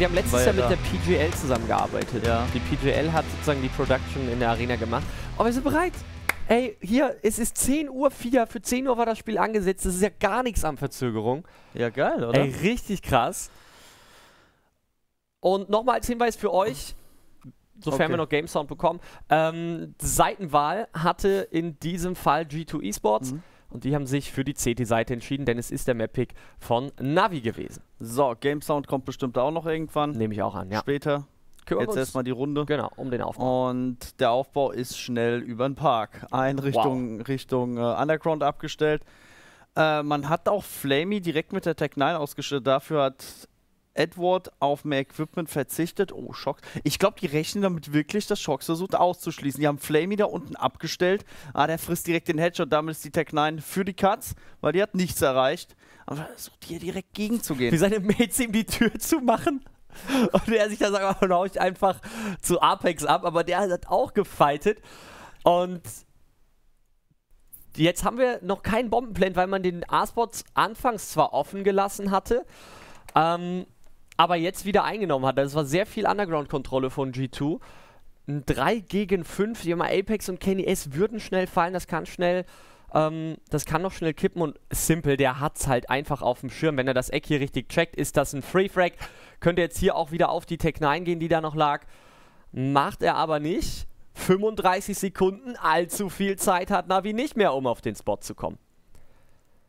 Wir haben letztes Jahr mit der PGL zusammengearbeitet. Ja. Die PGL hat sozusagen die Production in der Arena gemacht. Aber wir sind bereit. Ey, hier, es ist 10:04 Uhr, für 10 Uhr war das Spiel angesetzt. Das ist ja gar nichts an Verzögerung. Ja, geil, oder? Ey, richtig krass. Und nochmal als Hinweis für euch, sofern wir noch Game Sound bekommen, Seitenwahl hatte in diesem Fall G2 Esports. Mhm. Und die haben sich für die CT-Seite entschieden, denn es ist der Map-Pick von Navi gewesen. So, Game Sound kommt bestimmt auch noch irgendwann. Nehme ich auch an, ja. Später. Jetzt erstmal die Runde. Genau, um den Aufbau. Und der Aufbau ist schnell über den Park. Richtung Underground abgestellt. Man hat auch flamie direkt mit der Tech 9 ausgestattet. Dafür hat Edward auf mehr Equipment verzichtet. Oh, shox. Ich glaube, die rechnen damit wirklich, dass shox versucht auszuschließen. Die haben flamie da unten abgestellt. Ah, der frisst direkt den Headshot. Damit ist die Tech 9 für die Cuts, weil die hat nichts erreicht. Aber versucht hier direkt gegenzugehen. Wie seine Mates ihm die Tür zu machen. Und er sich da sagt, dann hau ich einfach zu Apex ab, aber der hat auch gefightet. Und jetzt haben wir noch keinen Bombenplant, weil man den A-Spot anfangs zwar offen gelassen hatte, aber jetzt wieder eingenommen hat. Das war sehr viel Underground-Kontrolle von G2. 3 gegen 5, hier mal Apex und KennyS würden schnell fallen, das kann schnell... das kann noch schnell kippen und s1mple, der hat's halt einfach auf dem Schirm. Wenn er das Eck hier richtig checkt, ist das ein Free-Frag. Könnte jetzt hier auch wieder auf die Tech 9 gehen, die da noch lag. Macht er aber nicht. 35 Sekunden, allzu viel Zeit hat Navi nicht mehr, um auf den Spot zu kommen.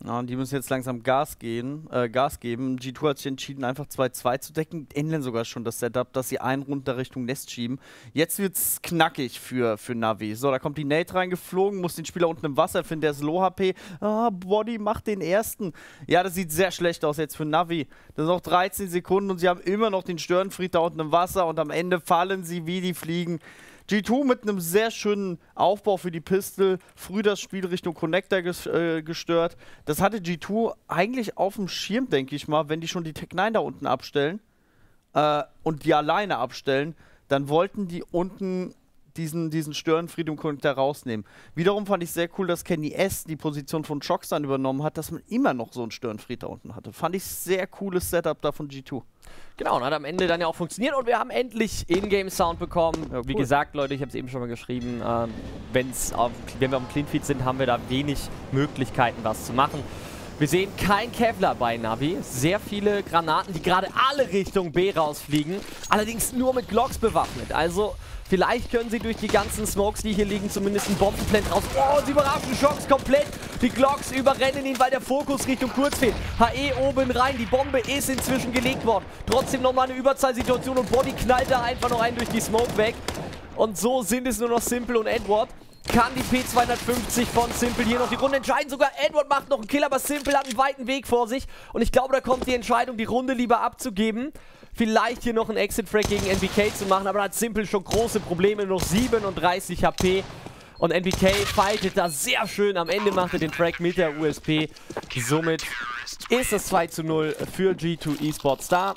Na, und die müssen jetzt langsam Gas geben. G2 hat sich entschieden, einfach 2-2 zu decken. Ändern sogar schon das Setup, dass sie einen runter Richtung Nest schieben. Jetzt wird's knackig für Navi. So, da kommt die Nate reingeflogen, muss den Spieler unten im Wasser finden, der ist low HP. Ah, Bodyy macht den ersten. Ja, das sieht sehr schlecht aus jetzt für Navi. Das sind noch 13 Sekunden und sie haben immer noch den Störenfried da unten im Wasser und am Ende fallen sie wie die Fliegen. G2 mit einem sehr schönen Aufbau für die Pistol, früh das Spiel Richtung Connector gestört. Das hatte G2 eigentlich auf dem Schirm, denke ich mal, wenn die schon die Tech 9 da unten abstellen und die alleine abstellen, dann wollten die unten diesen Störenfried und Connector rausnehmen. Wiederum fand ich sehr cool, dass KennyS die Position von shox dann übernommen hat, dass man immer noch so einen Störenfried da unten hatte. Fand ich sehr cooles Setup da von G2. Genau, und hat am Ende dann ja auch funktioniert und wir haben endlich In-Game-Sound bekommen. Ja, cool. Wie gesagt, Leute, ich habe es eben schon mal geschrieben, wenn wir auf dem Clean-Feed sind, haben wir da wenig Möglichkeiten, was zu machen. Wir sehen kein Kevlar bei Navi, sehr viele Granaten, die gerade alle Richtung B rausfliegen, allerdings nur mit Glocks bewaffnet. Also vielleicht können sie durch die ganzen Smokes, die hier liegen, zumindest einen Bombenplant raus. Oh, sie überraschen shox komplett. Die Glocks überrennen ihn, weil der Fokus Richtung Kurz fehlt. HE oben rein, die Bombe ist inzwischen gelegt worden. Trotzdem nochmal eine Überzahlsituation und Bodyy knallt da einfach noch einen durch die Smoke weg. Und so sind es nur noch s1mple und Edward. Kann die P250 von s1mple hier noch die Runde entscheiden? Sogar Edward macht noch einen Kill, aber s1mple hat einen weiten Weg vor sich. Und ich glaube, da kommt die Entscheidung, die Runde lieber abzugeben. Vielleicht hier noch einen Exit-Frag gegen NBK zu machen, aber da hat s1mple schon große Probleme. Noch 37 HP und NBK fightet da sehr schön. Am Ende macht er den Frag mit der USP. Somit ist das 2:0 für G2 Esports da.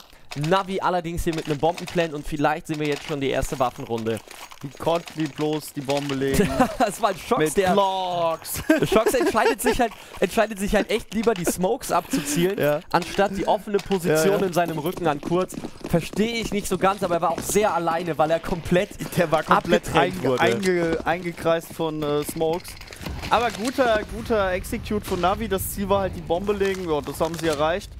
Navi allerdings hier mit einem Bombenplan und vielleicht sehen wir jetzt schon die erste Waffenrunde. Die konnten die bloß die Bombe legen. Das war ein shox, mit der... Blocks. shox entscheidet sich halt echt lieber, die Smokes abzuzielen, ja, anstatt die offene Position, ja, ja, in seinem Rücken an Kurz. Verstehe ich nicht so ganz, aber er war auch sehr alleine, weil er komplett eingekreist von Smokes. Aber guter Execute von Navi. Das Ziel war halt die Bombe legen. Ja, das haben sie erreicht.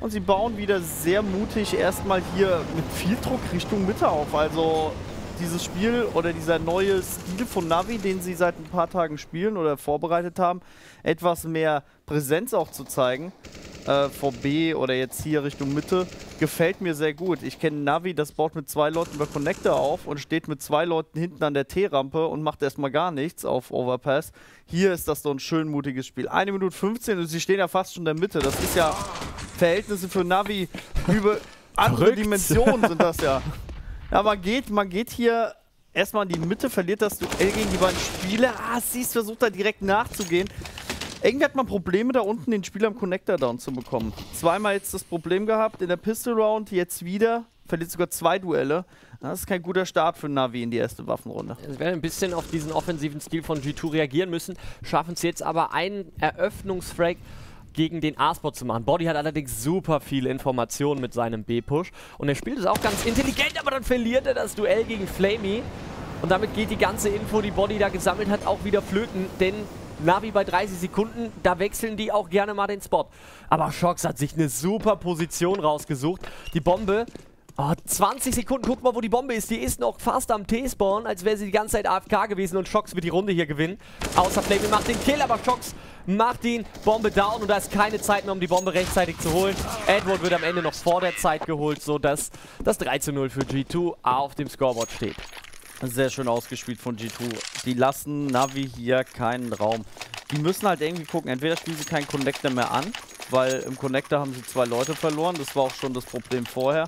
Und sie bauen wieder sehr mutig erstmal hier mit viel Druck Richtung Mitte auf. Also dieses Spiel oder dieser neue Stil von Navi, den sie seit ein paar Tagen spielen oder vorbereitet haben, etwas mehr Präsenz auch zu zeigen, vor B oder jetzt hier Richtung Mitte, gefällt mir sehr gut. Ich kenne Navi, das baut mit 2 Leuten über Connector auf und steht mit 2 Leuten hinten an der T-Rampe und macht erstmal gar nichts auf Overpass. Hier ist das so ein schön mutiges Spiel. 1 Minute 15 und sie stehen ja fast schon in der Mitte. Das ist ja... Verhältnisse für Navi über andere Dimensionen sind das ja. Ja, man geht hier erstmal in die Mitte, verliert das Duell gegen die beiden Spieler. Ah, Seized versucht da direkt nachzugehen. Irgendwie hat man Probleme da unten, den Spieler im Connector down zu bekommen. Zweimal jetzt das Problem gehabt, in der Pistol Round, jetzt wieder. Verliert sogar 2 Duelle. Das ist kein guter Start für Navi in die erste Waffenrunde. Sie werden ein bisschen auf diesen offensiven Stil von G2 reagieren müssen, schaffen es jetzt aber einen Eröffnungsfrag gegen den A-Spot zu machen. Bodyy hat allerdings super viele Informationen mit seinem B-Push und er spielt es auch ganz intelligent, aber dann verliert er das Duell gegen flamie und damit geht die ganze Info, die Bodyy da gesammelt hat, auch wieder flöten, denn Navi bei 30 Sekunden, da wechseln die auch gerne mal den Spot. Aber shox hat sich eine super Position rausgesucht. Die Bombe, oh, 20 Sekunden, guck mal, wo die Bombe ist. Die ist noch fast am T-Spawn, als wäre sie die ganze Zeit AFK gewesen. Und shox wird die Runde hier gewinnen. Außer flamie macht den Kill, aber shox macht ihn. Bombe down und da ist keine Zeit mehr, um die Bombe rechtzeitig zu holen. Edward wird am Ende noch vor der Zeit geholt, sodass das 3:0 für G2 auf dem Scoreboard steht. Sehr schön ausgespielt von G2. Die lassen Navi hier keinen Raum. Die müssen halt irgendwie gucken, entweder spielen sie keinen Connector mehr an, weil im Connector haben sie 2 Leute verloren. Das war auch schon das Problem vorher.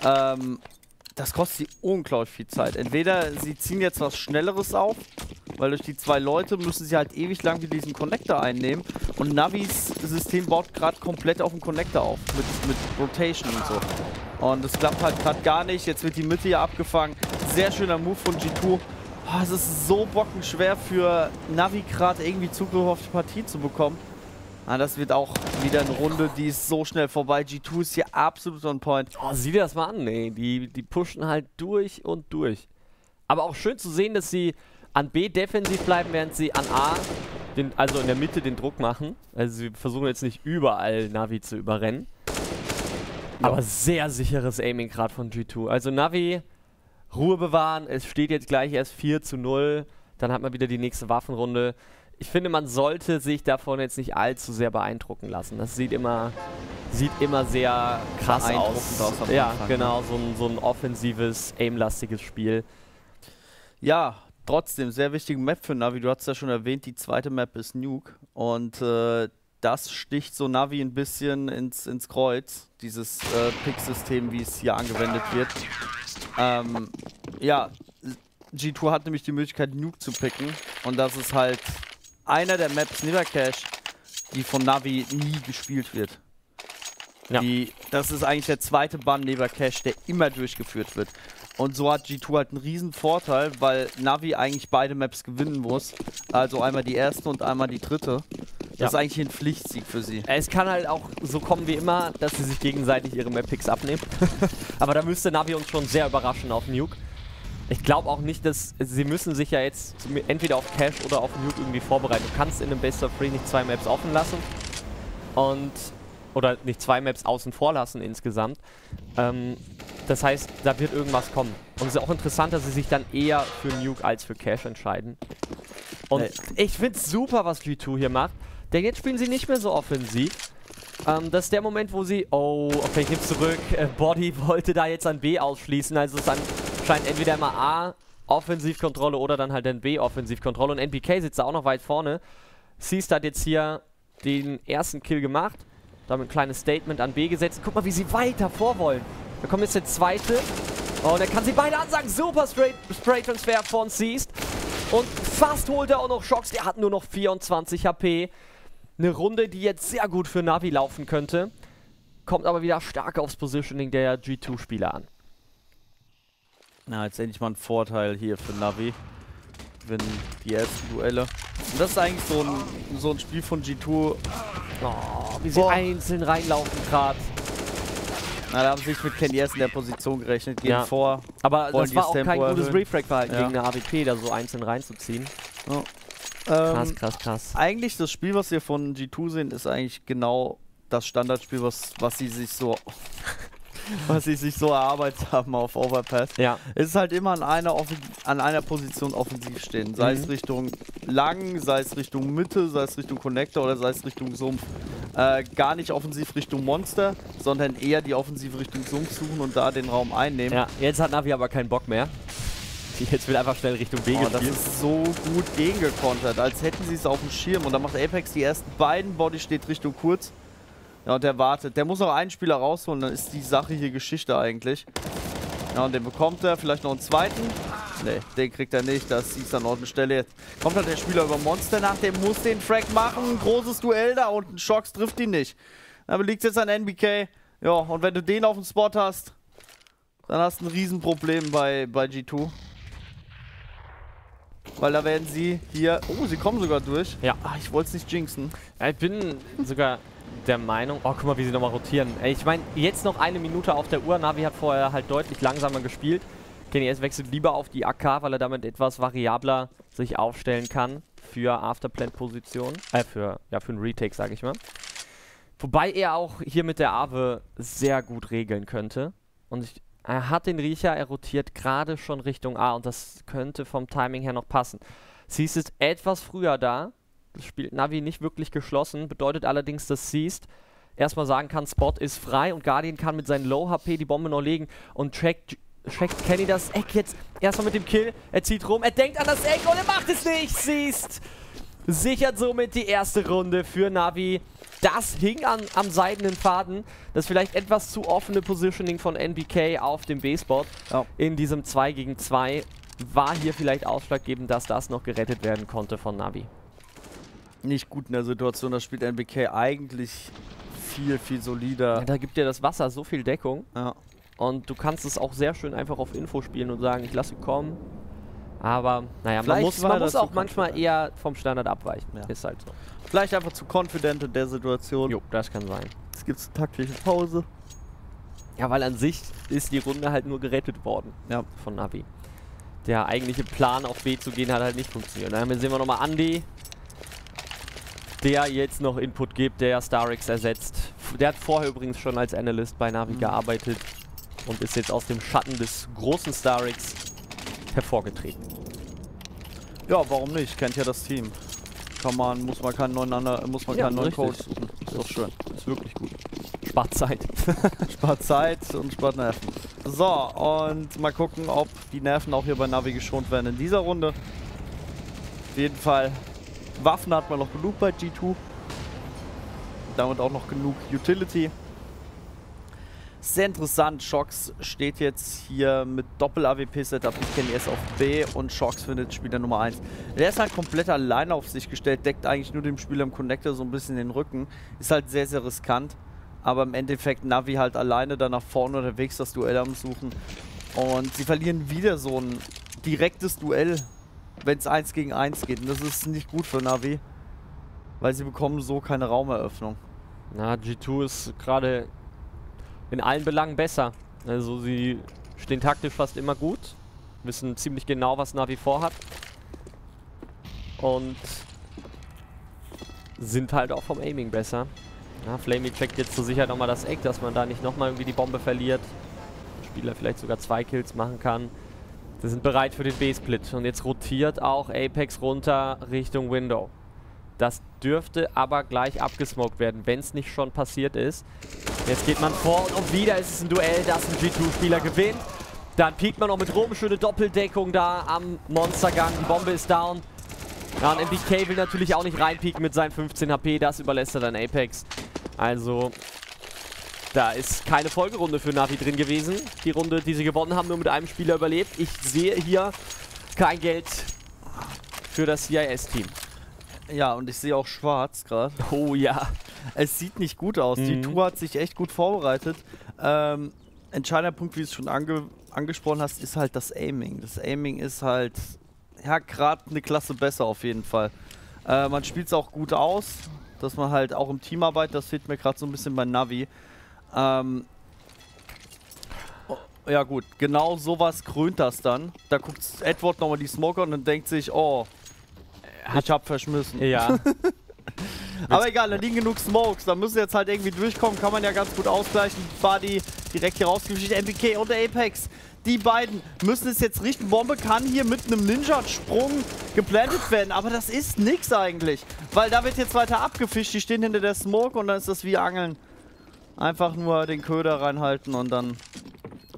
Das kostet sie unglaublich viel Zeit. Entweder sie ziehen jetzt was Schnelleres auf, weil durch die 2 Leute müssen sie halt ewig lang diesen Connector einnehmen. Und Navis System baut gerade komplett auf den Connector auf, mit Rotation und so. Und das klappt halt gerade gar nicht. Jetzt wird die Mitte hier abgefangen. Sehr schöner Move von G2. Oh, es ist so bockenschwer für Navi gerade irgendwie Zugriff auf die Partie zu bekommen. Ah, das wird auch wieder eine Runde, die ist so schnell vorbei. G2 ist hier absolut on point. Oh, sieh dir das mal an, ey. Die pushen halt durch und durch. Aber auch schön zu sehen, dass sie an B defensiv bleiben, während sie an A, also in der Mitte, den Druck machen. Also sie versuchen jetzt nicht überall Navi zu überrennen. Aber sehr sicheres Aiming gerade von G2. Also Navi, Ruhe bewahren. Es steht jetzt gleich erst 4:0. Dann hat man wieder die nächste Waffenrunde. Ich finde, man sollte sich davon jetzt nicht allzu sehr beeindrucken lassen. Das sieht immer sehr krass aus. Ja, genau. So ein offensives, aimlastiges Spiel. Ja, trotzdem, sehr wichtige Map für Navi. Du hast ja schon erwähnt, die zweite Map ist Nuke. Und das sticht so Navi ein bisschen ins Kreuz, dieses Pick-System, wie es hier angewendet wird. Ja, G2 hat nämlich die Möglichkeit, Nuke zu picken. Und das ist halt einer der Maps neben Cache, die von Navi nie gespielt wird. Ja. Das ist eigentlich der zweite Bann neben Cache, der immer durchgeführt wird. Und so hat G2 halt einen riesen Vorteil, weil Navi eigentlich beide Maps gewinnen muss. Also einmal die erste und einmal die dritte. Das ist eigentlich ein Pflichtsieg für sie. Es kann halt auch so kommen wie immer, dass sie sich gegenseitig ihre Map-Picks abnehmen. Aber da müsste Navi uns schon sehr überraschen auf Nuke. Ich glaube auch nicht, dass sie müssen sich ja jetzt entweder auf Cache oder auf Nuke irgendwie vorbereiten. Du kannst in einem Best of Three nicht 2 Maps offen lassen. Oder nicht 2 Maps außen vor lassen insgesamt. Das heißt, da wird irgendwas kommen. Und es ist auch interessant, dass sie sich dann eher für Nuke als für Cache entscheiden. Und ich finde es super, was G2 hier macht. Denn jetzt spielen sie nicht mehr so offensiv. Das ist der Moment, wo sie... Oh, okay, ich nehme es zurück. Bodyy wollte da jetzt an B ausschließen. Also es ist anscheinend entweder immer A Offensivkontrolle oder dann halt dann B Offensivkontrolle. Und NBK sitzt da auch noch weit vorne. Seized hat jetzt hier den ersten Kill gemacht. Damit ein kleines Statement an B gesetzt. Guck mal, wie sie weiter vorwollen. Da kommt jetzt der zweite. Und er kann sie beide ansagen. Super Straight-Transfer von Seized. Und fast holt er auch noch shox. Der hat nur noch 24 HP. Eine Runde, die jetzt sehr gut für Navi laufen könnte. Kommt aber wieder stark aufs Positioning der G2-Spieler an. Na, jetzt endlich mal ein Vorteil hier für Navi. Gewinnen die ersten Duelle. Und das ist eigentlich so ein Spiel von G2. Oh, wie sie einzeln reinlaufen gerade. Na, da haben sie sich mit KennyS in der Position gerechnet. Gehen vor. Aber das war auch kein gutes Refrag-Verhalten gegen eine AWP, da so einzeln reinzuziehen. Oh. Krass. Eigentlich das Spiel, was wir von G2 sehen, ist eigentlich genau das Standardspiel, was sie sich so erarbeitet haben auf Overpass. Ja. Es ist halt immer an einer Position offensiv stehen. Sei es Richtung Lang, sei es Richtung Mitte, sei es Richtung Connector oder sei es Richtung Sumpf. Gar nicht offensiv Richtung Monster, sondern eher die offensive Richtung Sumpf suchen und da den Raum einnehmen. Ja, jetzt hat Navi aber keinen Bock mehr. Jetzt will einfach schnell Richtung B gespielt. Das ist so gut gegengekontert, als hätten sie es auf dem Schirm. Und dann macht Apex die ersten beiden. Bodyy steht Richtung kurz. Ja, und der wartet. Der muss noch einen Spieler rausholen, dann ist die Sache hier Geschichte eigentlich. Ja, und den bekommt er. Vielleicht noch einen zweiten. Ne, den kriegt er nicht. Das ist an Ort und Stelle jetzt. Kommt halt der Spieler über Monster nach. Der muss den Frag machen. Großes Duell da unten. shox trifft ihn nicht. Aber liegt jetzt an NBK. Ja, und wenn du den auf dem Spot hast, dann hast du ein Riesenproblem bei G2. Weil da werden sie hier... Oh, sie kommen sogar durch. Ja. Ach, ich wollte es nicht jinxen. Ja, ich bin sogar der Meinung. Oh, guck mal, wie sie nochmal rotieren. Ich meine, jetzt noch eine Minute auf der Uhr. Navi hat vorher halt deutlich langsamer gespielt. KennyS wechselt lieber auf die AK, weil er damit etwas variabler sich aufstellen kann für Afterplant-Positionen. Für einen Retake, sage ich mal. Wobei er auch hier mit der Aave sehr gut regeln könnte. Und er hat den Riecher, er rotiert gerade schon Richtung A und das könnte vom Timing her noch passen. Seized ist etwas früher da. Das spielt Navi nicht wirklich geschlossen, bedeutet allerdings, dass Seized erstmal sagen kann, Spot ist frei und Guardian kann mit seinen Low-HP die Bombe noch legen und checkt Kenny das Eck jetzt erstmal mit dem Kill. Er zieht rum, er denkt an das Eck und er macht es nicht. Seized sichert somit die erste Runde für Navi. Das hing am seidenen Faden. Das vielleicht etwas zu offene Positioning von NBK auf dem B-Spot in diesem 2 gegen 2 war hier vielleicht ausschlaggebend, dass das noch gerettet werden konnte von Navi. Nicht gut in der Situation, das spielt NBK eigentlich viel, viel solider. Ja, da gibt dir das Wasser so viel Deckung. Ja. Und du kannst es auch sehr schön einfach auf Info spielen und sagen, ich lasse ihn kommen. Aber, naja, man muss auch manchmal eher vom Standard abweichen. Ja. Ist halt so. Vielleicht einfach zu confident in der Situation. Jo, das kann sein. Es gibt eine taktische Pause. Ja, weil an sich ist die Runde halt nur gerettet worden von Navi. Der eigentliche Plan, auf B zu gehen, hat halt nicht funktioniert. Dann sehen wir nochmal Andi, der jetzt noch Input gibt, der Starix ersetzt. Der hat vorher übrigens schon als Analyst bei Navi gearbeitet und ist jetzt aus dem Schatten des großen Starix hervorgetreten. Ja, warum nicht? Kennt ja das Team. Muss man keinen neuen Coach suchen. Ist doch schön. Ist wirklich gut. Spart Zeit. Spart Zeit und spart Nerven. So, und mal gucken, ob die Nerven auch hier bei Navi geschont werden in dieser Runde. Auf jeden Fall, Waffen hat man noch genug bei G2. Damit auch noch genug Utility. Sehr interessant, shox steht jetzt hier mit Doppel-AWP-Setup, ich kenne KennyS auf B und shox findet Spieler Nummer 1. Der ist halt komplett alleine auf sich gestellt, deckt eigentlich nur dem Spieler im Connector so ein bisschen den Rücken. Ist halt sehr, sehr riskant, aber im Endeffekt Navi halt alleine da nach vorne unterwegs das Duell am Suchen. Und sie verlieren wieder so ein direktes Duell, wenn es 1 gegen 1 geht. Und das ist nicht gut für Navi, weil sie bekommen so keine Raumeröffnung. Na, G2 ist gerade in allen Belangen besser. Also sie stehen taktisch fast immer gut, wissen ziemlich genau, was Navi vorhat und sind halt auch vom Aiming besser. Ja, flamie checkt jetzt zur Sicherheit nochmal das Eck, dass man da nicht nochmal irgendwie die Bombe verliert. Der Spieler vielleicht sogar 2 Kills machen kann. Sie sind bereit für den B-Split und jetzt rotiert auch Apex runter Richtung Window. Das dürfte aber gleich abgesmoked werden, wenn es nicht schon passiert ist. Jetzt geht man vor und wieder ist es ein Duell, das ein G2-Spieler gewinnt. Dann piekt man noch mit rum, schöne Doppeldeckung da am Monstergang. Die Bombe ist down. Ja, und NBK will natürlich auch nicht reinpieken mit seinen 15 HP, das überlässt er dann Apex. Also, da ist keine Folgerunde für Navi drin gewesen. Die Runde, die sie gewonnen haben, nur mit einem Spieler überlebt. Ich sehe hier kein Geld für das CIS-Team. Ja, und ich sehe auch schwarz gerade. Oh ja. Es sieht nicht gut aus. Die Tour hat sich echt gut vorbereitet. Entscheidender Punkt, wie du es schon angesprochen hast, ist halt das Aiming. Das Aiming ist halt, ja, gerade eine Klasse besser auf jeden Fall. Man spielt es auch gut aus, dass man halt auch im Team arbeitet. Das fehlt mir gerade so ein bisschen bei Navi. Ja gut, genau sowas krönt das dann. Da guckt Edward nochmal die Smoker und dann denkt sich, oh, ich hab verschmissen. Ja. Aber egal, da liegen genug Smokes. Da müssen jetzt halt irgendwie durchkommen. Kann man ja ganz gut ausgleichen. Bodyy direkt hier rausgewischt. NBK und der Apex. Die beiden müssen es jetzt richten. Bombe kann hier mit einem Ninja-Sprung geplantet werden. Aber das ist nix eigentlich. Weil da wird jetzt weiter abgefischt. Die stehen hinter der Smoke und dann ist das wie Angeln. Einfach nur den Köder reinhalten und dann...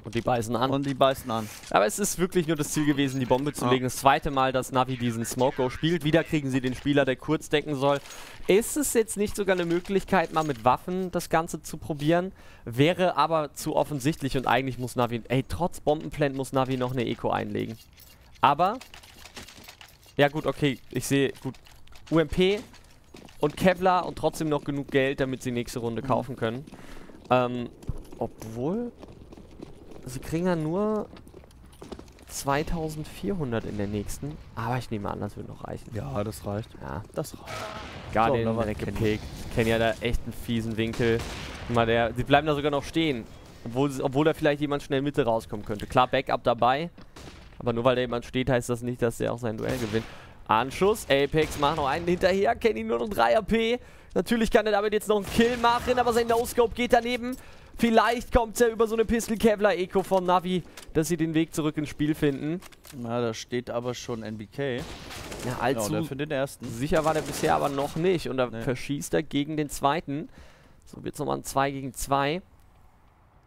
Und die beißen an. Und die beißen an. Aber es ist wirklich nur das Ziel gewesen, die Bombe zu legen. Das zweite Mal, dass Navi diesen Smoke-Go spielt. Wieder kriegen sie den Spieler, der kurz decken soll. Ist es jetzt nicht sogar eine Möglichkeit, mal mit Waffen das Ganze zu probieren? Wäre aber zu offensichtlich und eigentlich muss Navi... Ey, trotz Bombenplant muss Navi noch eine Eco einlegen. Aber... Ja gut, okay, ich sehe... Gut, UMP und Kevlar und trotzdem noch genug Geld, damit sie nächste Runde kaufen können. Obwohl... Sie kriegen ja nur 2400 in der nächsten. Aber ich nehme an, das wird noch reichen. Ja, das reicht. Ja, das reicht. Guardian direkt gepickt. Kenny hat da echt einen fiesen Winkel. Mal der, die bleiben da sogar noch stehen. Obwohl da vielleicht jemand schnell Mitte rauskommen könnte. Klar, Backup dabei. Aber nur weil da jemand steht, heißt das nicht, dass der auch sein Duell gewinnt. Anschuss, Apex macht noch einen hinterher. Kenny nur noch 3 AP. Natürlich kann er damit jetzt noch einen Kill machen, aber sein No-Scope geht daneben. Vielleicht kommt er über so eine Pistol-Kevlar-Eco vom Navi, dass sie den Weg zurück ins Spiel finden. Na, da steht aber schon NBK. Ja, allzu ja, für den ersten. Sicher war der bisher aber noch nicht. Und da verschießt er gegen den zweiten. So wird es nochmal ein 2 gegen 2.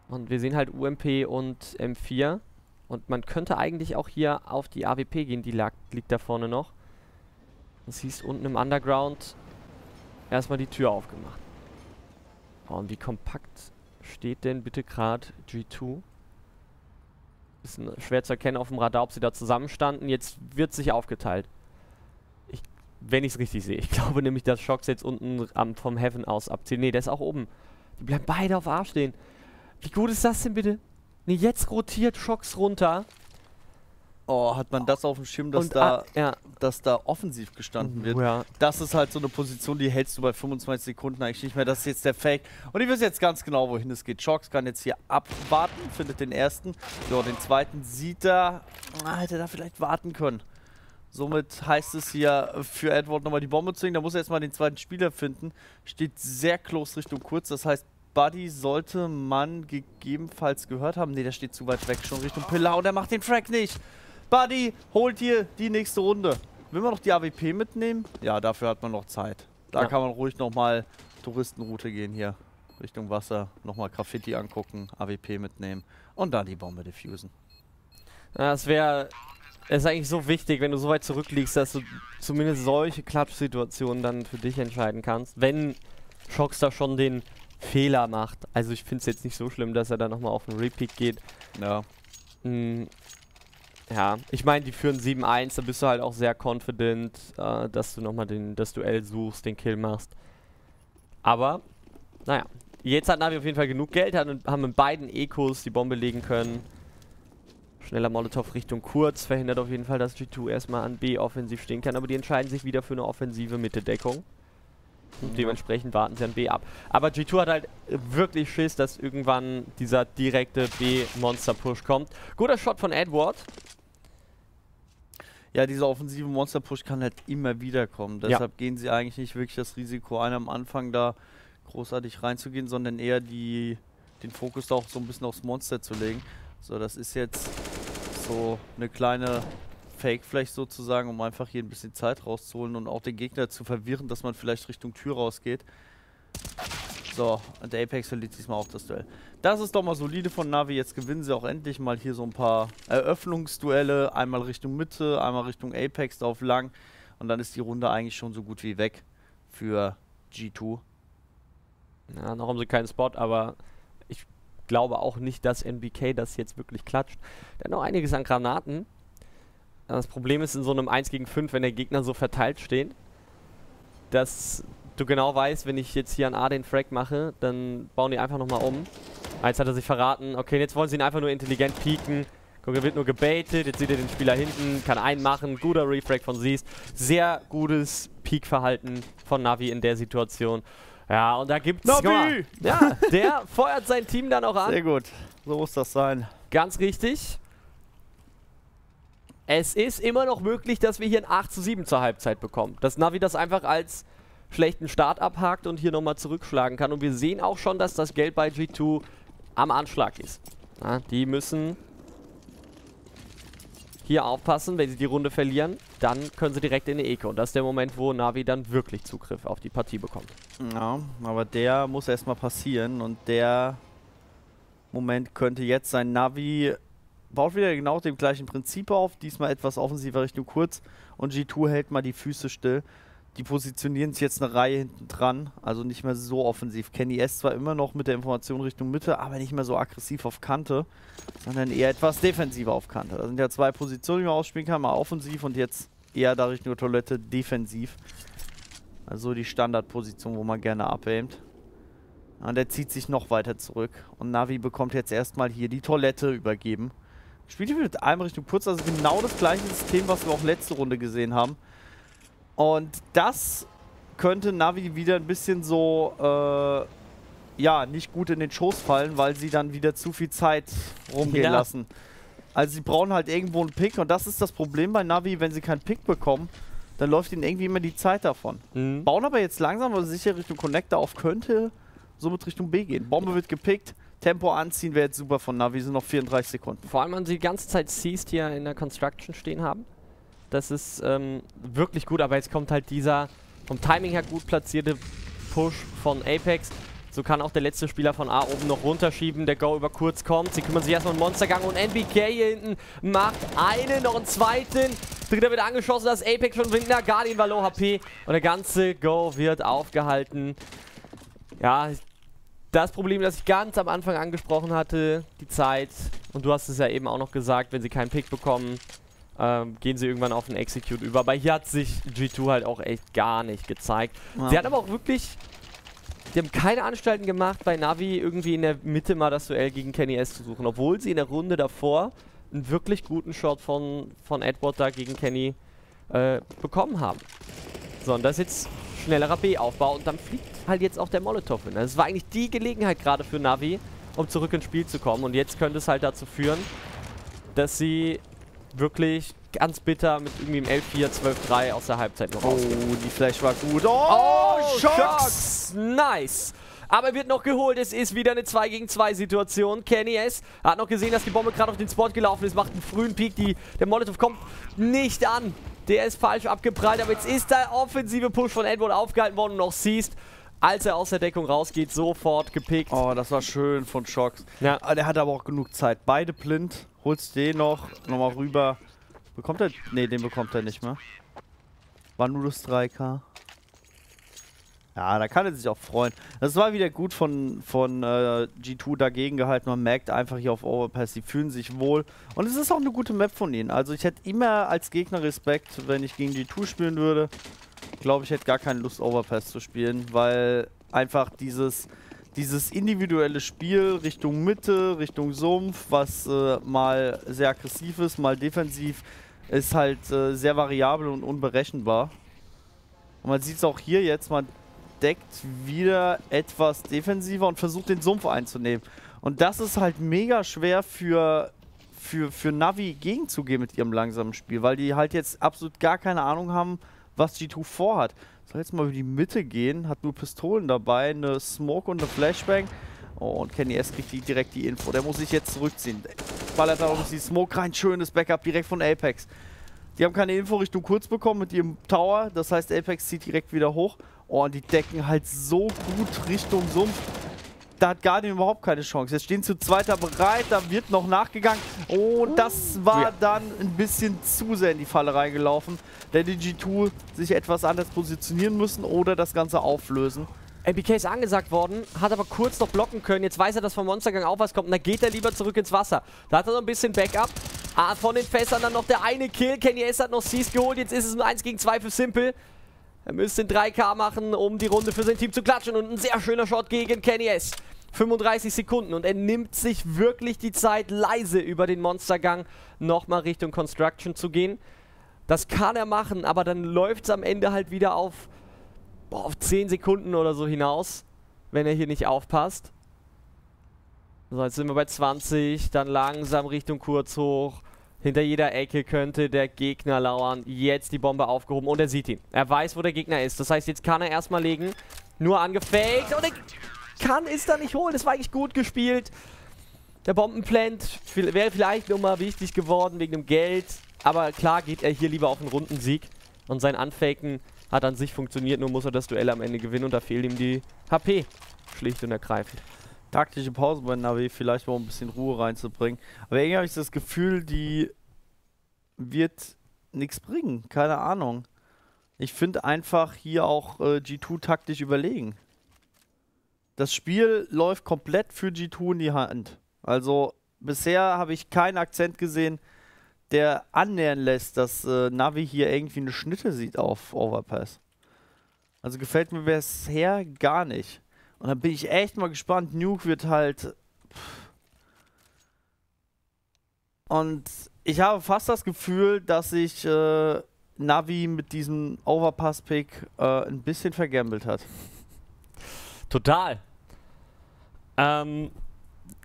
Und wir sehen halt UMP und M4. Und man könnte eigentlich auch hier auf die AWP gehen. Die liegt da vorne noch. Das hieß unten im Underground erstmal die Tür aufgemacht. Oh, und wie kompakt steht denn bitte gerade G2? Ist schwer zu erkennen auf dem Radar, ob sie da zusammenstanden. Jetzt wird sich aufgeteilt. Wenn ich es richtig sehe. Ich glaube nämlich, dass shox jetzt unten vom Heaven aus abzieht. Nee, der ist auch oben. Die bleiben beide auf A stehen. Wie gut ist das denn bitte? Nee, jetzt rotiert shox runter. Oh, hat man das auf dem Schirm, dass, dass da offensiv gestanden wird. Ja. Das ist halt so eine Position, die hältst du bei 25 Sekunden eigentlich nicht mehr. Das ist jetzt der Fake. Und ich weiß jetzt ganz genau, wohin es geht. shox kann jetzt hier abwarten, findet den ersten. Ja, den zweiten sieht er. Ah, hätte er da vielleicht warten können. Somit heißt es hier für Edward nochmal die Bombe zu legen. Da muss er jetzt mal den zweiten Spieler finden. Steht sehr close Richtung kurz. Das heißt, Buddy sollte man gegebenenfalls gehört haben. Ne, der steht zu weit weg schon Richtung Pillar. Und er macht den Frag nicht. Buddy holt hier die nächste Runde. Will man noch die AWP mitnehmen? Ja, dafür hat man noch Zeit. Da kann man ruhig nochmal Touristenroute gehen hier. Richtung Wasser. Nochmal Graffiti angucken. AWP mitnehmen. Und dann die Bombe diffusen. Ja, das wäre... Es ist eigentlich so wichtig, wenn du so weit zurückliegst, dass du zumindest solche Klatsch-Situationen dann für dich entscheiden kannst, wenn shox da schon den Fehler macht. Also ich finde es jetzt nicht so schlimm, dass er da nochmal auf den Repeat geht. Ja. Ja, ich meine, die führen 7-1, da bist du halt auch sehr confident, dass du nochmal das Duell suchst, den Kill machst. Aber, naja. Jetzt hat Navi auf jeden Fall genug Geld, haben in beiden Ecos die Bombe legen können. Schneller Molotov Richtung Kurz, verhindert auf jeden Fall, dass G2 erstmal an B offensiv stehen kann, aber die entscheiden sich wieder für eine offensive Mitte-Deckung. Und dementsprechend warten sie an B ab. Aber G2 hat halt wirklich Schiss, dass irgendwann dieser direkte B-Monster-Push kommt. Guter Shot von Edward. Ja, dieser offensive Monster-Push kann halt immer wieder kommen. Deshalb gehen sie eigentlich nicht wirklich das Risiko ein, am Anfang da großartig reinzugehen, sondern eher den Fokus auch so ein bisschen aufs Monster zu legen. So, das ist jetzt so eine kleine Fake-Flash sozusagen, um einfach hier ein bisschen Zeit rauszuholen und auch den Gegner zu verwirren, dass man vielleicht Richtung Tür rausgeht. So, und der Apex verliert diesmal auch das Duell. Das ist doch mal solide von Navi. Jetzt gewinnen sie auch endlich mal hier so ein paar Eröffnungsduelle. Einmal Richtung Mitte, einmal Richtung Apex auf lang. Und dann ist die Runde eigentlich schon so gut wie weg für G2. Ja, noch haben sie keinen Spot, aber... Ich glaube auch nicht, dass NBK das jetzt wirklich klatscht. Der hat noch einiges an Granaten. Das Problem ist in so einem 1 gegen 5, wenn der Gegner so verteilt steht, dass du genau weißt, wenn ich jetzt hier an A den Frag mache, dann bauen die einfach nochmal um. Jetzt hat er sich verraten. Okay, jetzt wollen sie ihn einfach nur intelligent pieken. Guck, er wird nur gebaitet. Jetzt sieht er den Spieler hinten, kann einen machen. Guter Refrag von Seized. Sehr gutes Peak-Verhalten von Navi in der Situation. Ja, und da gibt's Navi! Ja, der feuert sein Team dann auch an. Sehr gut, so muss das sein. Ganz richtig. Es ist immer noch möglich, dass wir hier ein 8:7 zur Halbzeit bekommen. Dass Navi das einfach als schlechten Start abhakt und hier nochmal zurückschlagen kann. Und wir sehen auch schon, dass das Geld bei G2 am Anschlag ist. Na, die müssen hier aufpassen, wenn sie die Runde verlieren, dann können sie direkt in die Eco. Und das ist der Moment, wo Navi dann wirklich Zugriff auf die Partie bekommt. Ja, aber der muss erstmal passieren und der Moment könnte jetzt sein. Navi baut wieder genau dem gleichen Prinzip auf, diesmal etwas offensiver Richtung kurz und G2 hält mal die Füße still. Die positionieren sich jetzt eine Reihe hinten dran, also nicht mehr so offensiv. KennyS zwar immer noch mit der Information Richtung Mitte, aber nicht mehr so aggressiv auf Kante, sondern eher etwas defensiver auf Kante. Da sind ja zwei Positionen, die man ausspielen kann, mal offensiv und jetzt eher da Richtung Toilette defensiv. Also die Standardposition, wo man gerne abaimt. Und er zieht sich noch weiter zurück und Navi bekommt jetzt erstmal hier die Toilette übergeben. Spielt hier mit einem Richtung kurz, also genau das gleiche System, was wir auch letzte Runde gesehen haben. Und das könnte Navi wieder ein bisschen so, ja, nicht gut in den Schoß fallen, weil sie dann wieder zu viel Zeit rumgehen lassen. Also sie brauchen halt irgendwo einen Pick und das ist das Problem bei Navi, wenn sie keinen Pick bekommen, dann läuft ihnen irgendwie immer die Zeit davon. Mhm. Bauen aber jetzt langsam, aber sicher Richtung Connector auf, könnte somit Richtung B gehen. Bombe wird gepickt. Tempo anziehen wäre jetzt super von Navi, sind noch 34 Sekunden. Vor allem, wenn sie die ganze Zeit Seized hier in der Construction stehen haben. Das ist wirklich gut, aber jetzt kommt halt dieser vom Timing her gut platzierte Push von Apex. So kann auch der letzte Spieler von A oben noch runterschieben. Der Go über kurz kommt. Sie kümmern sich erstmal um den Monstergang und NBK hier hinten macht einen, noch einen zweiten. Dritter wird angeschossen, das Apex schon winkt. Guardian war low HP und der ganze Go wird aufgehalten. Ja, das Problem, das ich ganz am Anfang angesprochen hatte, die Zeit. Und du hast es ja eben auch noch gesagt, wenn sie keinen Pick bekommen, gehen sie irgendwann auf den Execute über. Aber hier hat sich G2 halt auch echt gar nicht gezeigt. Ja. Sie hat aber auch wirklich... Die haben keine Anstalten gemacht, bei Navi irgendwie in der Mitte mal das Duell gegen KennyS zu suchen. Obwohl sie in der Runde davor einen wirklich guten Shot von Edward da gegen Kenny bekommen haben. So, und das ist jetzt schnellerer B-Aufbau und dann fliegt halt jetzt auch der Molotov hin. Das war eigentlich die Gelegenheit gerade für Navi, um zurück ins Spiel zu kommen. Und jetzt könnte es halt dazu führen, dass sie wirklich ganz bitter mit irgendwie im 11-4, 12-3 aus der Halbzeit noch rausgehen. Oh, die Flash war gut. Oh, shox! Nice! Aber wird noch geholt. Es ist wieder eine 2 gegen 2 Situation. KennyS hat noch gesehen, dass die Bombe gerade auf den Spot gelaufen ist. Macht einen frühen Peak. Der Molotov kommt nicht an. Der ist falsch abgeprallt. Aber jetzt ist der offensive Push von Edward aufgehalten worden und noch Seized. Als er aus der Deckung rausgeht, sofort gepickt. Oh, das war schön von shox. Ja. Der hat aber auch genug Zeit. Beide blind. Holst den nochmal rüber. Bekommt er? Ne, den bekommt er nicht mehr. War nur das 3K. Ja, da kann er sich auch freuen. Das war wieder gut von G2 dagegen gehalten. Man merkt einfach hier auf Overpass, die fühlen sich wohl. Und es ist auch eine gute Map von ihnen. Also ich hätte immer als Gegner Respekt, wenn ich gegen G2 spielen würde. Ich glaube, ich hätte gar keine Lust, Overpass zu spielen, weil einfach dieses individuelle Spiel Richtung Mitte, Richtung Sumpf, was mal sehr aggressiv ist, mal defensiv, ist halt sehr variabel und unberechenbar. Und man sieht es auch hier jetzt, man deckt wieder etwas defensiver und versucht den Sumpf einzunehmen. Und das ist halt mega schwer für Navi gegenzugehen mit ihrem langsamen Spiel, weil die halt jetzt absolut gar keine Ahnung haben, was G2 vorhat. Soll jetzt mal über die Mitte gehen, hat nur Pistolen dabei, eine Smoke und eine Flashbang. Oh, und KennyS kriegt direkt die Info. Der muss sich jetzt zurückziehen. Ballert da die Smoke rein, schönes Backup direkt von Apex. Die haben keine Info Richtung kurz bekommen mit ihrem Tower, das heißt Apex zieht direkt wieder hoch. Oh, und die decken halt so gut Richtung Sumpf. Da hat Guardian überhaupt keine Chance. Jetzt stehen zu zweiter bereit, da wird noch nachgegangen. Oh, das war dann ein bisschen zu sehr in die Falle reingelaufen. Da hätte die G2 sich etwas anders positionieren müssen oder das Ganze auflösen. NBK ist angesagt worden, hat aber kurz noch blocken können. Jetzt weiß er, dass vom Monstergang auch was kommt. Und da geht er lieber zurück ins Wasser. Da hat er so ein bisschen Backup. Ah, von den Fässern dann noch der eine Kill. KennyS hat noch Seized geholt. Jetzt ist es ein 1 gegen 2 für s1mple. Er müsste den 3K machen, um die Runde für sein Team zu klatschen. Und ein sehr schöner Shot gegen KennyS. 35 Sekunden und er nimmt sich wirklich die Zeit, leise über den Monstergang nochmal Richtung Construction zu gehen. Das kann er machen, aber dann läuft es am Ende halt wieder auf 10 Sekunden oder so hinaus, wenn er hier nicht aufpasst. So, jetzt sind wir bei 20, dann langsam Richtung kurz hoch. Hinter jeder Ecke könnte der Gegner lauern. Jetzt die Bombe aufgehoben und er sieht ihn. Er weiß, wo der Gegner ist. Das heißt, jetzt kann er erstmal legen. Nur angefaked und kann es da nicht holen. Das war eigentlich gut gespielt. Der Bombenplant wäre vielleicht nochmal wichtig geworden wegen dem Geld. Aber klar geht er hier lieber auf einen runden Sieg. Und sein Anfaken hat an sich funktioniert. Nur muss er das Duell am Ende gewinnen. Und da fehlt ihm die HP. Schlicht und ergreifend. Taktische Pause bei Navi. Vielleicht mal ein bisschen Ruhe reinzubringen. Aber irgendwie habe ich das Gefühl, die wird nichts bringen. Keine Ahnung. Ich finde einfach hier auch G2 taktisch überlegen. Das Spiel läuft komplett für G2 in die Hand. Also bisher habe ich keinen Akzent gesehen, der annähern lässt, dass Navi hier irgendwie eine Schnitte sieht auf Overpass. Also gefällt mir bisher gar nicht. Und dann bin ich echt mal gespannt. Nuke wird halt... Und ich habe fast das Gefühl, dass ich Navi mit diesem Overpass-Pick ein bisschen vergambelt hat. Total.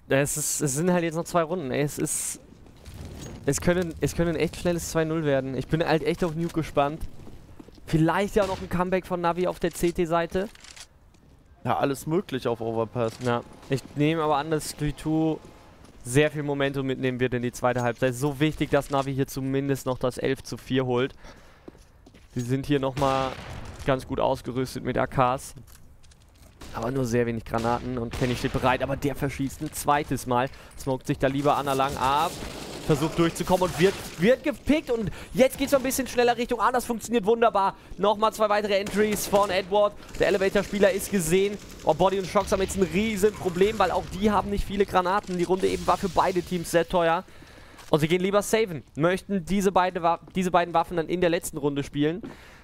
Es sind halt jetzt noch 2 Runden. Es können ein echt schnelles 2-0 werden. Ich bin halt echt auf Nuke gespannt. Vielleicht ja auch noch ein Comeback von Navi auf der CT-Seite. Ja, alles möglich auf Overpass. Ja. Ich nehme aber an, dass G2 sehr viel Momentum mitnehmen wird in die zweite Halbzeit. Es ist so wichtig, dass Navi hier zumindest noch das 11:4 holt. Sie sind hier nochmal ganz gut ausgerüstet mit AKs. Aber nur sehr wenig Granaten und Kenny steht bereit, aber der verschießt ein zweites Mal. Smoked sich da lieber Anna lang ab. Versucht durchzukommen und wird gepickt und jetzt geht es ein bisschen schneller Richtung A. Das funktioniert wunderbar. Nochmal 2 weitere Entries von Edward. Der Elevator-Spieler ist gesehen. Oh, Bodyy und shox haben jetzt ein riesen Problem, weil auch die haben nicht viele Granaten. Die Runde eben war für beide Teams sehr teuer. Und sie gehen lieber saven. Möchten diese beiden Waffen dann in der letzten Runde spielen.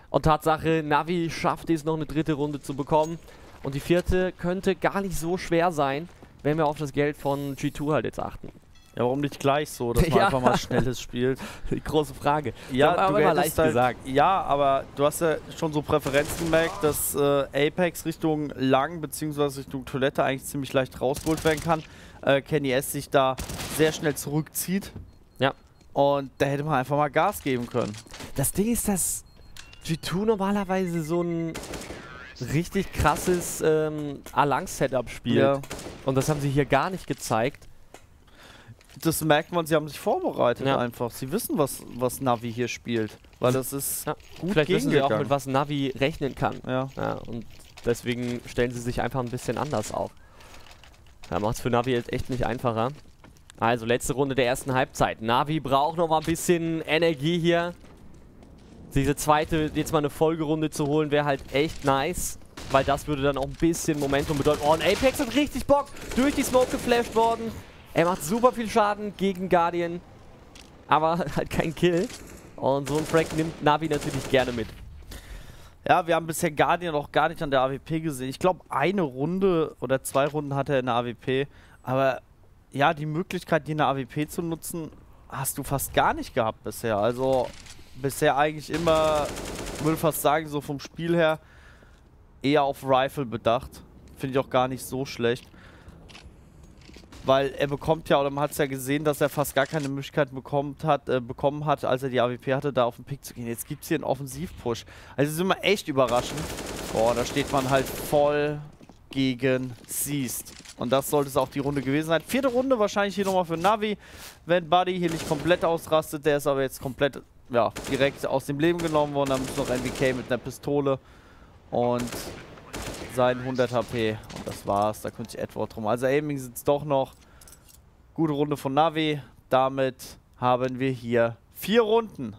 Und Tatsache, Navi schafft es noch eine 3. Runde zu bekommen. Und die 4. könnte gar nicht so schwer sein, wenn wir auf das Geld von G2 halt jetzt achten. Ja, warum nicht gleich so, dass man einfach mal schnelles spielt? Die große Frage. Ja, aber du immer leicht gesagt. Ja, aber du hast ja schon so Präferenzen gemerkt, dass Apex Richtung Lang bzw. Richtung Toilette eigentlich ziemlich leicht rausgeholt werden kann. KennyS sich da sehr schnell zurückzieht. Ja. Und da hätte man einfach mal Gas geben können. Das Ding ist, dass G2 normalerweise so ein richtig krasses Alang-Setup spielt. Ja. Und das haben sie hier gar nicht gezeigt. Das merkt man, sie haben sich vorbereitet einfach. Sie wissen, was Navi hier spielt. Weil das ist gut. Vielleicht wissen sie auch, mit was Navi rechnen kann. Ja. Ja, und deswegen stellen sie sich einfach ein bisschen anders auf. Da macht es für Navi jetzt echt nicht einfacher. Also letzte Runde der ersten Halbzeit. Navi braucht noch mal ein bisschen Energie hier. Diese zweite, jetzt mal eine Folgerunde zu holen, wäre halt echt nice. Weil das würde dann auch ein bisschen Momentum bedeuten. Oh, und Apex hat richtig Bock. Durch die Smoke geflasht worden. Er macht super viel Schaden gegen Guardian, aber halt kein Kill. Und so ein Frag nimmt Navi natürlich gerne mit. Ja, wir haben bisher Guardian auch gar nicht an der AWP gesehen. Ich glaube, eine Runde oder 2 Runden hat er in der AWP. Aber ja, die Möglichkeit, die in der AWP zu nutzen, hast du fast gar nicht gehabt bisher. Also bisher eigentlich immer, ich würde fast sagen, so vom Spiel her, eher auf Rifle bedacht. Finde ich auch gar nicht so schlecht. Weil er bekommt ja, oder man hat es ja gesehen, dass er fast gar keine Möglichkeit bekommen hat, als er die AWP hatte, da auf den Pick zu gehen. Jetzt gibt es hier einen Offensiv-Push. Also das ist immer echt überraschend. Boah, da steht man halt voll gegen Seized. Und das sollte es auch die Runde gewesen sein. 4. Runde wahrscheinlich hier nochmal für Navi. Wenn Buddy hier nicht komplett ausrastet, der ist aber jetzt komplett direkt aus dem Leben genommen worden. Da muss noch NBK mit einer Pistole und sein 100 HP und das war's, da könnte ich Edward drum. Also Aiming sitzt doch noch. Gute Runde von Navi. Damit haben wir hier 4 Runden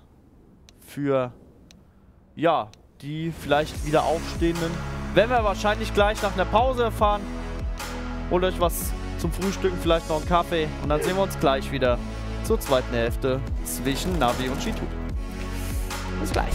für, ja, die vielleicht wieder Aufstehenden. Werden wir wahrscheinlich gleich nach einer Pause erfahren. Holt euch was zum Frühstücken, vielleicht noch einen Kaffee und dann sehen wir uns gleich wieder zur zweiten Hälfte zwischen Navi und G2. Bis gleich.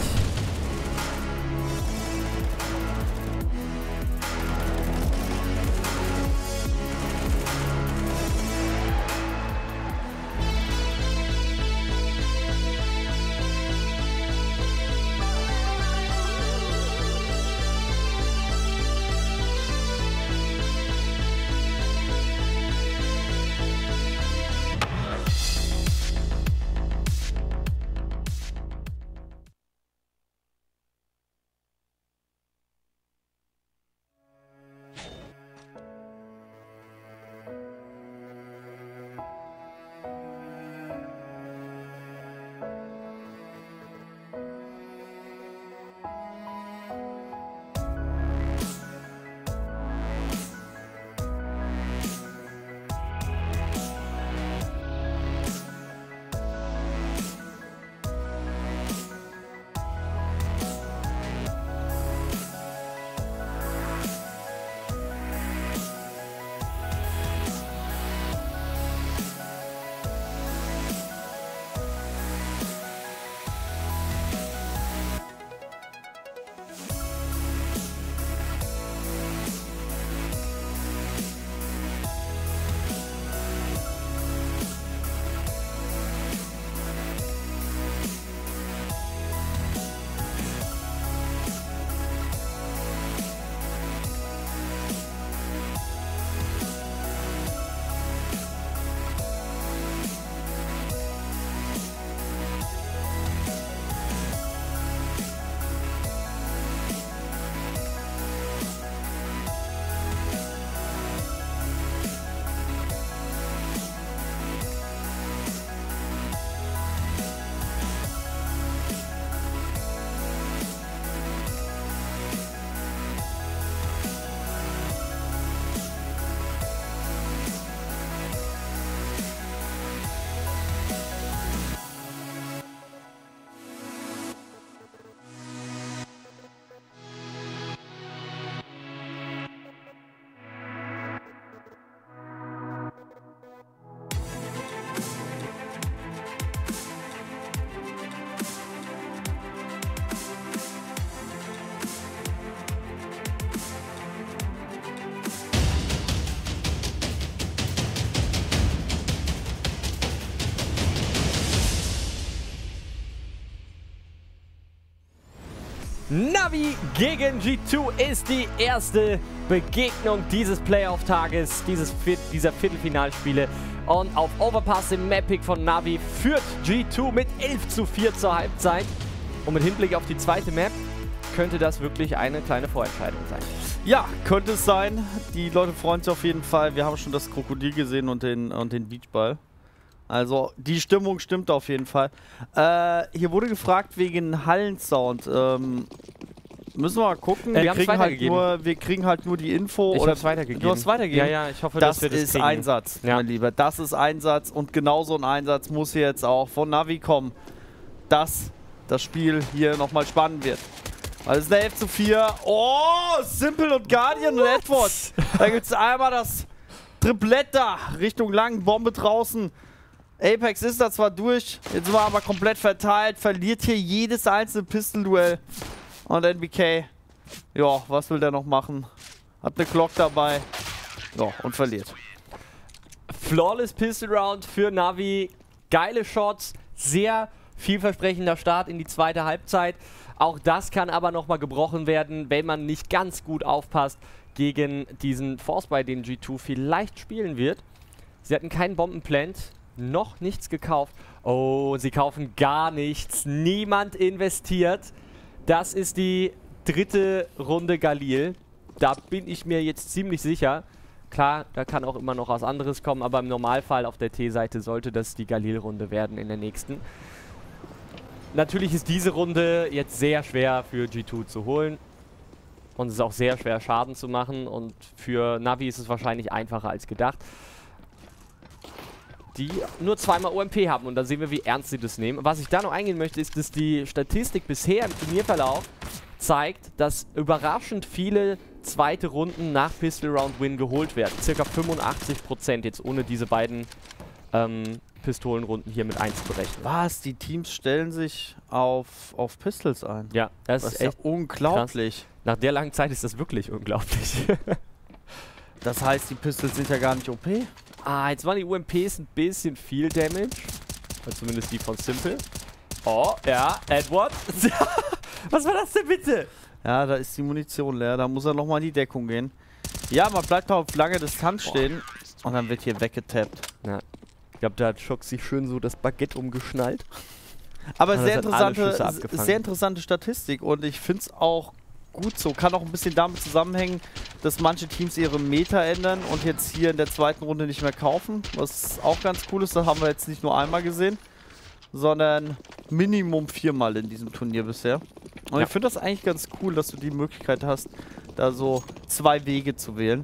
Navi gegen G2 ist die erste Begegnung dieses Playoff-Tages, dieser Viertelfinalspiele. Und auf Overpass im Map-Pick von Navi führt G2 mit 11:4 zur Halbzeit. Und mit Hinblick auf die zweite Map könnte das wirklich eine kleine Vorentscheidung sein. Ja, könnte es sein. Die Leute freuen sich auf jeden Fall. Wir haben schon das Krokodil gesehen und den Beachball. Also die Stimmung stimmt auf jeden Fall. Hier wurde gefragt wegen Hallensound. Müssen wir mal gucken. Wir kriegen halt nur die Info. Ich hab's weitergegeben. Du hast weitergegeben? Ja, ja, ich hoffe, dass wir das kriegen. Das ist Einsatz, mein Lieber. Das ist Einsatz und genau so ein Einsatz muss hier jetzt auch von Navi kommen, dass das Spiel hier nochmal spannend wird. Also es ist eine 11:4. Oh, s1mple und Guardian und Edward. Da gibt es einmal das Triplett da Richtung langen Bombe draußen. Apex ist da zwar durch, jetzt war aber komplett verteilt, verliert hier jedes einzelne Pistol-Duell. Und NBK, ja, was will der noch machen? Hat eine Glock dabei, ja, und verliert. Flawless Pistol Round für Navi, geile Shots, sehr vielversprechender Start in die zweite Halbzeit. Auch das kann aber nochmal gebrochen werden, wenn man nicht ganz gut aufpasst gegen diesen Force, bei den G2 vielleicht spielen wird. Sie hatten keinen Bombenplant. Noch nichts gekauft. Oh, sie kaufen gar nichts. Niemand investiert. Das ist die dritte Runde Galil. Da bin ich mir jetzt ziemlich sicher. Klar, da kann auch immer noch was anderes kommen, aber im Normalfall auf der T-Seite sollte das die Galil-Runde werden in der nächsten. Natürlich ist diese Runde jetzt sehr schwer für G2 zu holen. Und es ist auch sehr schwer, Schaden zu machen. Und für Navi ist es wahrscheinlich einfacher als gedacht, die nur zweimal OMP haben. Und dann sehen wir, wie ernst sie das nehmen. Was ich da noch eingehen möchte, ist, dass die Statistik bisher im Turnierverlauf zeigt, dass überraschend viele zweite Runden nach Pistol Round Win geholt werden. Circa 85% jetzt, ohne diese beiden Pistolenrunden hier mit einzuberechnen. Was? Die Teams stellen sich auf Pistols ein? Ja, das ist echt ja unglaublich. Krass. Nach der langen Zeit ist das wirklich unglaublich. Das heißt, die Pistols sind ja gar nicht OP? Ah, jetzt waren die UMPs ein bisschen viel Damage. Zumindest die von s1mple. Oh, ja, Edward. Was war das denn bitte? Ja, da ist die Munition leer. Da muss er nochmal in die Deckung gehen. Ja, man bleibt noch auf lange Distanz stehen. Und dann wird hier weggetappt. Ja. Ich glaube, da hat shox sich schön so das Baguette umgeschnallt. Aber sehr interessante Statistik. Und ich finde es auch gut so. Kann auch ein bisschen damit zusammenhängen, dass manche Teams ihre Meta ändern und jetzt hier in der zweiten Runde nicht mehr kaufen. Was auch ganz cool ist, das haben wir jetzt nicht nur einmal gesehen, sondern Minimum 4-mal in diesem Turnier bisher. Und ja, ich finde das eigentlich ganz cool, dass du die Möglichkeit hast, da so zwei Wege zu wählen.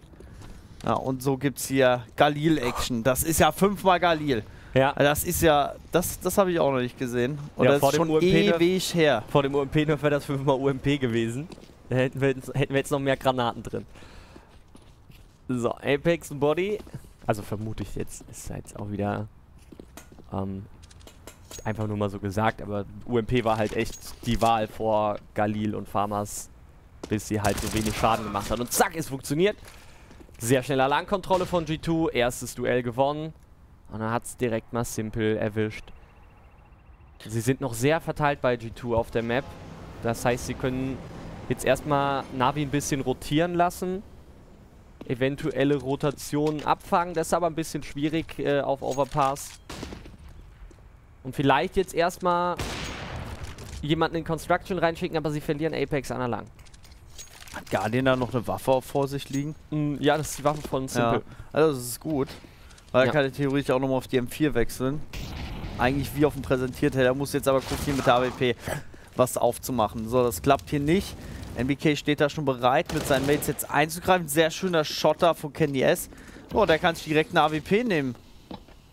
Ja, und so gibt es hier Galil-Action. Das ist ja 5-mal Galil. Ja. Das ist ja, das habe ich auch noch nicht gesehen. Und ja, das ist schon ewig her. Vor dem UMP wäre das 5-mal UMP gewesen. Da hätten wir jetzt noch mehr Granaten drin. So, Apex und Bodyy. Also vermute ich jetzt, ist jetzt auch wieder einfach nur mal so gesagt, aber UMP war halt echt die Wahl vor Galil und Farmers, bis sie halt so wenig Schaden gemacht hat. Und zack, es funktioniert. Sehr schnelle Alarmkontrolle von G2, erstes Duell gewonnen. Und dann hat es direkt mal s1mple erwischt. Sie sind noch sehr verteilt bei G2 auf der Map. Das heißt, sie können jetzt erstmal Navi ein bisschen rotieren lassen, eventuelle Rotationen abfangen. Das ist aber ein bisschen schwierig auf Overpass. Und vielleicht jetzt erstmal jemanden in Construction reinschicken, aber sie verlieren Apex an der Lang. Hat Guardian da noch eine Waffe vor sich liegen? Ja, das ist die Waffe von s1mple. Ja, also das ist gut, weil er kann ja theoretisch auch nochmal auf die M4 wechseln. Eigentlich wie auf dem Präsentierteller. Er muss jetzt aber gucken, hier mit der AWP was aufzumachen. So, das klappt hier nicht. NBK steht da schon bereit, mit seinen Mates jetzt einzugreifen. Sehr schöner Schotter von KennyS. Oh, der kann sich direkt eine AWP nehmen.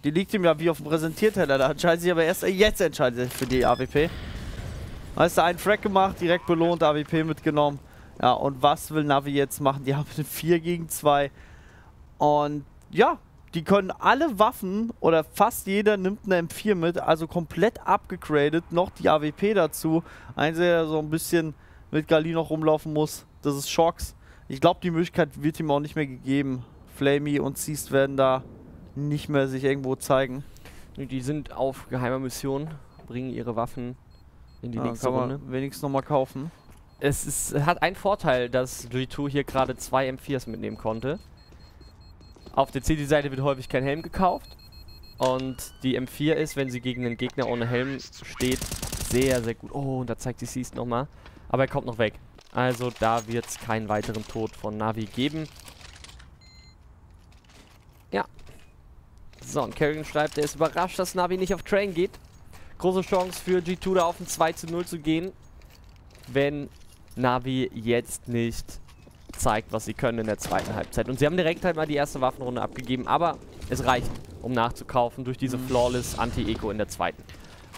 Die liegt ihm ja wie auf dem Präsentierteller. Da entscheidet sich aber erst, jetzt entscheidet er sich für die AWP. Da ist da einen Frag gemacht, direkt belohnt, AWP mitgenommen. Ja, und was will Navi jetzt machen? Die haben eine 4-gegen-2. Und ja, die können alle Waffen, oder fast jeder nimmt eine M4 mit, also komplett abgegradet, noch die AWP dazu. Einziger, der so ein bisschen mit Galil noch rumlaufen muss, das ist shox. Ich glaube, die Möglichkeit wird ihm auch nicht mehr gegeben. Flamie und Seized werden da nicht mehr sich irgendwo zeigen. Die sind auf geheimer Mission, bringen ihre Waffen in die nächste Runde. Kann man wenigstens nochmal kaufen. Es hat einen Vorteil, dass G2 hier gerade zwei M4s mitnehmen konnte. Auf der CD-Seite wird häufig kein Helm gekauft. Und die M4 ist, wenn sie gegen einen Gegner ohne Helm steht, sehr, sehr gut. Oh, und da zeigt die Seized nochmal. Aber er kommt noch weg. Also da wird es keinen weiteren Tod von Navi geben. Ja. So, und Kerrigan schreibt, er ist überrascht, dass Navi nicht auf Train geht. Große Chance für G2 da auf ein 2:0 zu gehen, wenn Navi jetzt nicht zeigt, was sie können in der zweiten Halbzeit. Und sie haben direkt halt mal die erste Waffenrunde abgegeben, aber es reicht, um nachzukaufen durch diese flawless Anti-Eco in der zweiten.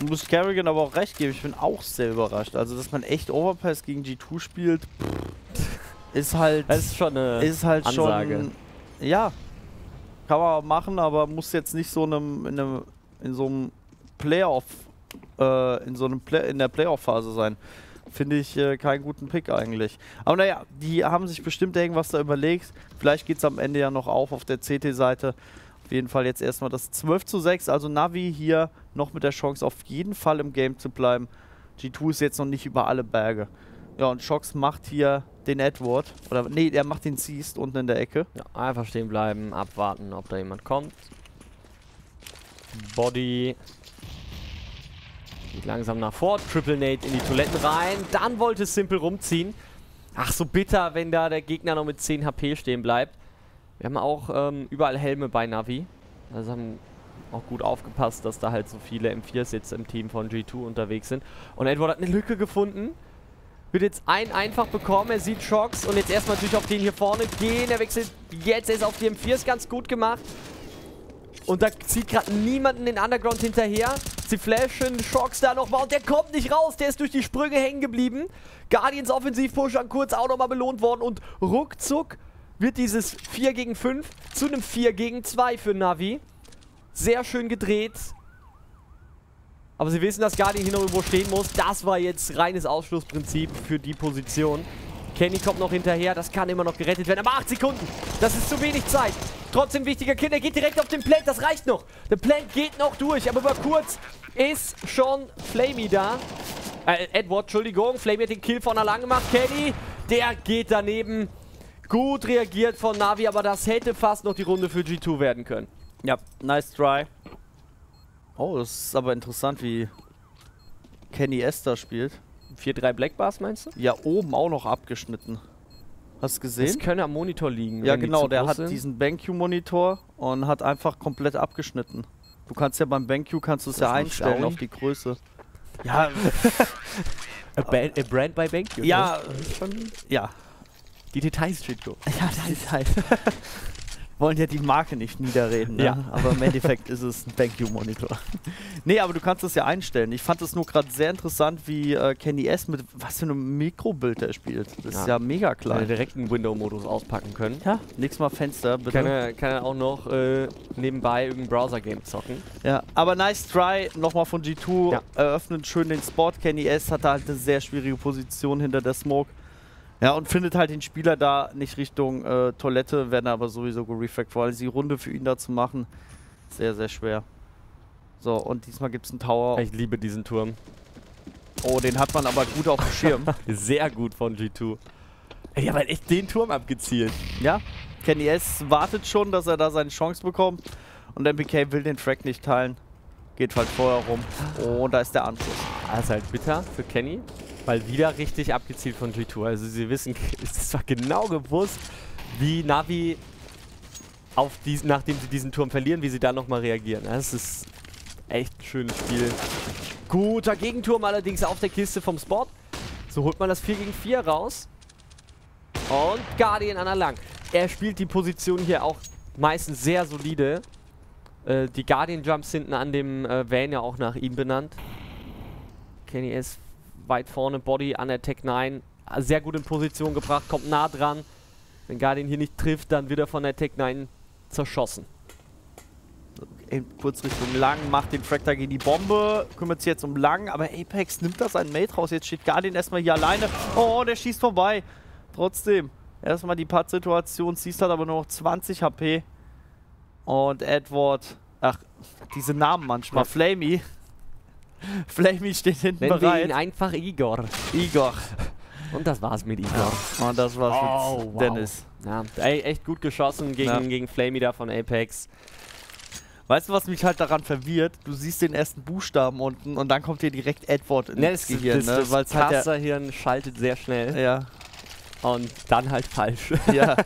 Muss Kerrigan aber auch recht geben, ich bin auch sehr überrascht. Also, dass man echt Overpass gegen G2 spielt, ist halt... Das ist schon eine Ansage. Ja, kann man machen, aber muss jetzt nicht so in der Playoff-Phase sein. Finde ich keinen guten Pick eigentlich. Aber naja, die haben sich bestimmt irgendwas da überlegt. Vielleicht geht es am Ende ja noch auf der CT-Seite. Auf jeden Fall jetzt erstmal das 12:6. Also Navi hier noch mit der Chance, auf jeden Fall im Game zu bleiben. G2 ist jetzt noch nicht über alle Berge. Ja, und shox macht hier den Edward. Oder nee, er macht den Seized unten in der Ecke. Ja, einfach stehen bleiben, abwarten, ob da jemand kommt. Bodyy geht langsam nach vor, Triple Nade in die Toiletten rein, dann wollte s1mple rumziehen. Ach, so bitter, wenn da der Gegner noch mit 10 HP stehen bleibt. Wir haben auch überall Helme bei Navi, also haben auch gut aufgepasst, dass da halt so viele M4s jetzt im Team von G2 unterwegs sind. Und Edward hat eine Lücke gefunden, wird jetzt einen einfach bekommen, er sieht shox und jetzt erstmal natürlich auf den hier vorne gehen, er wechselt jetzt, er ist auf die M4s ganz gut gemacht. Und da zieht gerade niemanden den Underground hinterher. Sie flashen, shox da nochmal und der kommt nicht raus. Der ist durch die Sprünge hängen geblieben. Guardians Offensivpush an kurz auch nochmal belohnt worden. Und ruckzuck wird dieses 4-gegen-5 zu einem 4-gegen-2 für Navi. Sehr schön gedreht. Aber sie wissen, dass Guardian hier noch irgendwo stehen muss. Das war jetzt reines Ausschlussprinzip für die Position. Kenny kommt noch hinterher, das kann immer noch gerettet werden. Aber 8 Sekunden, das ist zu wenig Zeit. Trotzdem wichtiger Kill, er geht direkt auf den Plant, das reicht noch. Der Plant geht noch durch, aber über kurz ist schon flamie da. Edward, Entschuldigung, flamie hat den Kill von allein gemacht. Kenny, der geht daneben. Gut reagiert von Navi, aber das hätte fast noch die Runde für G2 werden können. Ja, nice try. Oh, das ist aber interessant, wie KennyS da spielt. 4-3 Black Bars, meinst du? Ja, oben auch noch abgeschnitten. Hast du gesehen? Das können am Monitor liegen. Ja, genau, der hat diesen BenQ-Monitor und hat einfach komplett abgeschnitten. Du kannst ja beim BenQ kannst du es ja einstellen auf die Größe. Ja. a brand by BenQ. Ja, ja. Die Details, G2. Ja, die Details. Wollen ja die Marke nicht niederreden, ne? Ja. Aber im Endeffekt ist es ein BenQ-Monitor. Nee, aber du kannst das ja einstellen. Ich fand das nur gerade sehr interessant, wie KennyS mit was für einem Mikrobild der spielt. Das ist ja mega klein. Wenn wir direkt einen Window-Modus auspacken können. Ja, nächstes Mal Fenster, bitte. Kann er auch noch nebenbei irgendein Browser-Game zocken. Ja, aber nice try, nochmal von G2, eröffnet schön den Spot. KennyS hatte halt eine sehr schwierige Position hinter der Smoke. Ja, und findet halt den Spieler da nicht Richtung Toilette, werden aber sowieso gerefragt, weil die Runde für ihn da zu machen, sehr, sehr schwer. So, und diesmal gibt es einen Tower. Ich liebe diesen Turm. Oh, den hat man aber gut auf dem Schirm. Sehr gut von G2. Ja, weil echt den Turm abgezielt. Ja, KennyS wartet schon, dass er da seine Chance bekommt. Und NBK will den Frag nicht teilen. Geht halt vorher rum. Oh, und da ist der Anschluss. Das ist halt bitter für Kenny. Mal wieder richtig abgezielt von G2. Also sie wissen, es war genau gewusst, wie Navi auf diesen, nachdem sie diesen Turm verlieren, wie sie da nochmal reagieren. Das ist echt ein schönes Spiel. Guter Gegenturm allerdings auf der Kiste vom Spot. So holt man das 4-gegen-4 raus. Und Guardian an der Lang. Er spielt die Position hier auch meistens sehr solide. Die Guardian Jumps hinten an dem Van ja auch nach ihm benannt. KennyS weit vorne, Bodyy an der Tech 9, sehr gut in Position gebracht, kommt nah dran. Wenn Guardian hier nicht trifft, dann wird er von der Tech 9 zerschossen. Kurz Richtung Lang, macht den Fractor gegen die Bombe, kümmert sich jetzt um Lang, aber Apex nimmt das einen Mate raus. Jetzt steht Guardian erstmal hier alleine. Oh, der schießt vorbei. Trotzdem, erstmal die Pattsituation, Seized hat aber nur noch 20 HP. Und Edward, ach, diese Namen manchmal, flamie steht hinten bereit. Nennen wir ihn einfach Igor. Igor. Und das war's mit ihm. Ja. Und das war's mit Dennis. Wow. Ja, echt gut geschossen gegen flamie da von Apex. Weißt du, was mich halt daran verwirrt? Du siehst den ersten Buchstaben unten und dann kommt dir direkt Edward ins Gehirn. Das Casterhirn schaltet sehr schnell. Ja. Und dann halt falsch. Ja.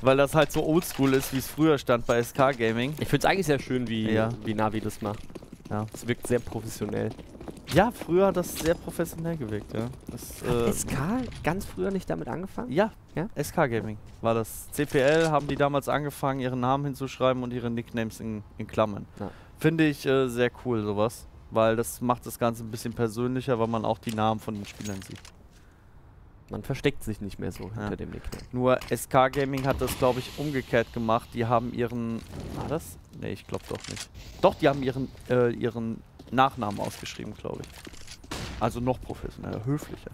Weil das halt so oldschool ist, wie es früher stand bei SK Gaming. Ich find's eigentlich sehr schön, wie Navi das macht. Ja. Es wirkt sehr professionell. Ja, früher hat das sehr professionell gewirkt, ja. SK ganz früher nicht damit angefangen? Ja, ja? SK Gaming war das. CPL haben die damals angefangen, ihren Namen hinzuschreiben und ihre Nicknames in Klammern. Ja. Finde ich sehr cool sowas, weil das macht das Ganze ein bisschen persönlicher, weil man auch die Namen von den Spielern sieht. Man versteckt sich nicht mehr so hinter dem Nickname. Nur SK Gaming hat das, glaube ich, umgekehrt gemacht. Die haben ihren... War das? Nee, ich glaube doch nicht. Doch, die haben ihren Nachnamen ausgeschrieben, glaube ich. Also noch professioneller, höflicher.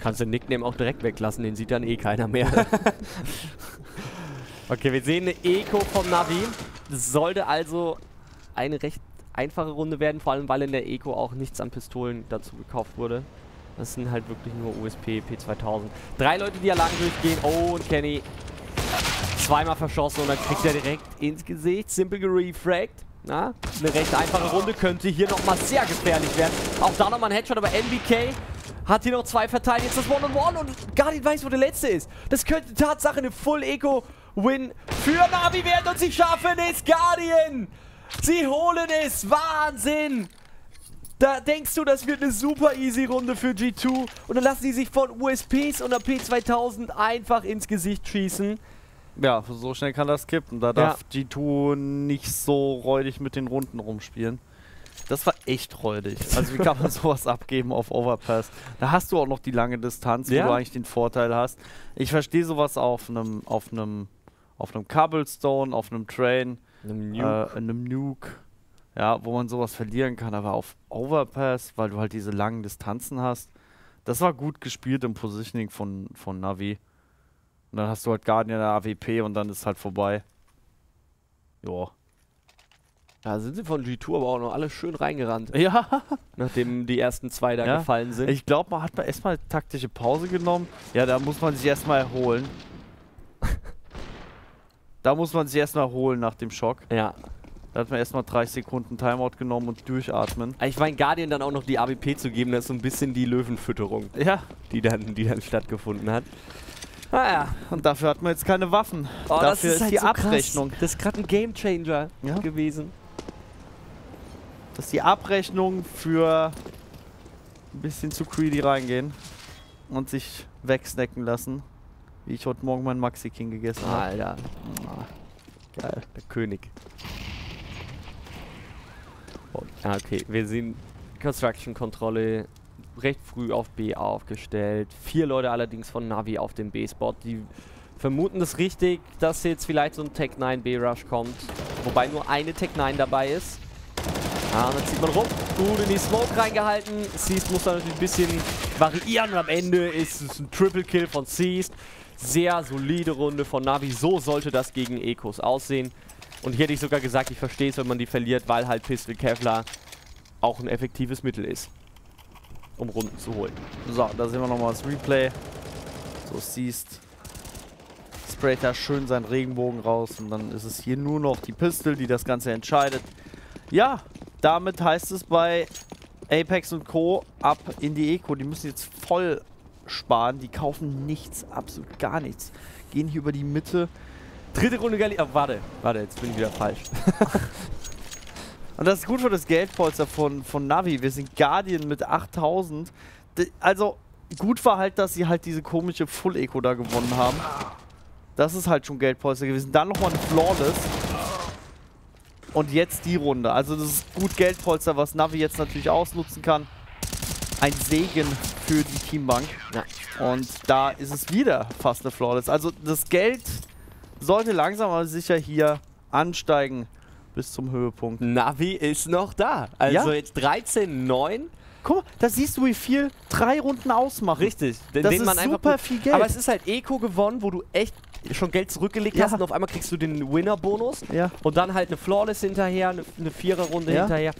Kannst den Nickname auch direkt weglassen, den sieht dann eh keiner mehr. Okay, wir sehen eine Eco vom Navi. Das sollte also eine recht einfache Runde werden, vor allem weil in der Eco auch nichts an Pistolen dazu gekauft wurde. Das sind halt wirklich nur USP, P2000. 3 Leute, die ja lang durchgehen. Oh, und Kenny zweimal verschossen und dann kriegt er direkt ins Gesicht. s1mple gerefragt. Na, eine recht einfache Runde, könnte hier nochmal sehr gefährlich werden. Auch da nochmal ein Headshot, aber NBK hat hier noch 2 verteilt. Jetzt das One-on-One und Guardian weiß, wo der letzte ist. Das könnte Tatsache eine Full-Eco-Win für Navi werden und sie schaffen es, Guardian! Sie holen es, Wahnsinn! Da denkst du, das wird eine super easy Runde für G2 und dann lassen sie sich von USPs und der P2000 einfach ins Gesicht schießen. Ja, so schnell kann das kippen. Da darf G2 nicht so räudig mit den Runden rumspielen. Das war echt räudig. Also wie kann man sowas abgeben auf Overpass? Da hast du auch noch die lange Distanz, wo du eigentlich den Vorteil hast. Ich verstehe sowas auf einem Cobblestone, auf einem Train, einem Nuke, ja, wo man sowas verlieren kann. Aber auf Overpass, weil du halt diese langen Distanzen hast, das war gut gespielt im Positioning von Navi. Und dann hast du halt Guardian in der AWP und dann ist halt vorbei. Joa. Da sind sie von G2 aber auch noch alle schön reingerannt. Ja. Nachdem die ersten 2 da gefallen sind. Ich glaube, man hat erstmal taktische Pause genommen. Ja, da muss man sich erstmal erholen. Nach dem Schock. Ja. Da hat man erstmal 30 Sekunden Timeout genommen und durchatmen. Ich meine, Guardian dann auch noch die AWP zu geben, das ist so ein bisschen die Löwenfütterung. Ja. Die dann stattgefunden hat. Naja, und dafür hat man jetzt keine Waffen. Oh, dafür das ist halt die so Abrechnung. Krass. Das ist gerade ein Gamechanger gewesen. Das ist die Abrechnung für ein bisschen zu greedy reingehen und sich wegsnacken lassen, wie ich heute Morgen meinen Maxi King gegessen habe. Alter. Geil. Der König. Und, okay, wir sehen Construction-Kontrolle. Recht früh auf B aufgestellt. 4 Leute allerdings von Navi auf dem B-Spot. Die vermuten das richtig, dass jetzt vielleicht so ein Tech-9 B-Rush kommt. Wobei nur eine Tech-9 dabei ist. Ah, dann zieht man rum. Gut in die Smoke reingehalten. Seized muss da natürlich ein bisschen variieren. Am Ende ist es ein Triple-Kill von Seized. Sehr solide Runde von Navi. So sollte das gegen Ecos aussehen. Und hier hätte ich sogar gesagt, ich verstehe es, wenn man die verliert, weil halt Pistol Kevlar auch ein effektives Mittel ist, um Runden zu holen. So, da sehen wir nochmal das Replay. So, Seized sprayt da schön seinen Regenbogen raus und dann ist es hier nur noch die Pistol, die das Ganze entscheidet. Ja, damit heißt es bei Apex und Co. ab in die Eco. Die müssen jetzt voll sparen. Die kaufen nichts, absolut gar nichts. Gehen hier über die Mitte. Dritte Runde Galli... Oh, warte, jetzt bin ich wieder falsch. Und das ist gut für das Geldpolster von Navi. Wir sind Guardian mit 8000. Also, gut war halt, dass sie halt diese komische Full-Eco da gewonnen haben. Das ist halt schon Geldpolster gewesen. Dann nochmal ein Flawless. Und jetzt die Runde. Also, das ist gut Geldpolster, was Navi jetzt natürlich ausnutzen kann. Ein Segen für die Teambank. Ja. Und da ist es wieder fast eine Flawless. Also, das Geld sollte langsam aber sicher hier ansteigen. Bis zum Höhepunkt. Navi ist noch da. Also jetzt 13-9. Guck mal, da siehst du, wie viel 3 Runden ausmachen. Richtig. Das ist super viel Geld. Aber es ist halt Eco gewonnen, wo du echt schon Geld zurückgelegt hast und auf einmal kriegst du den Winner-Bonus. Ja. Und dann halt eine Flawless hinterher, eine Vierer-Runde hinterher.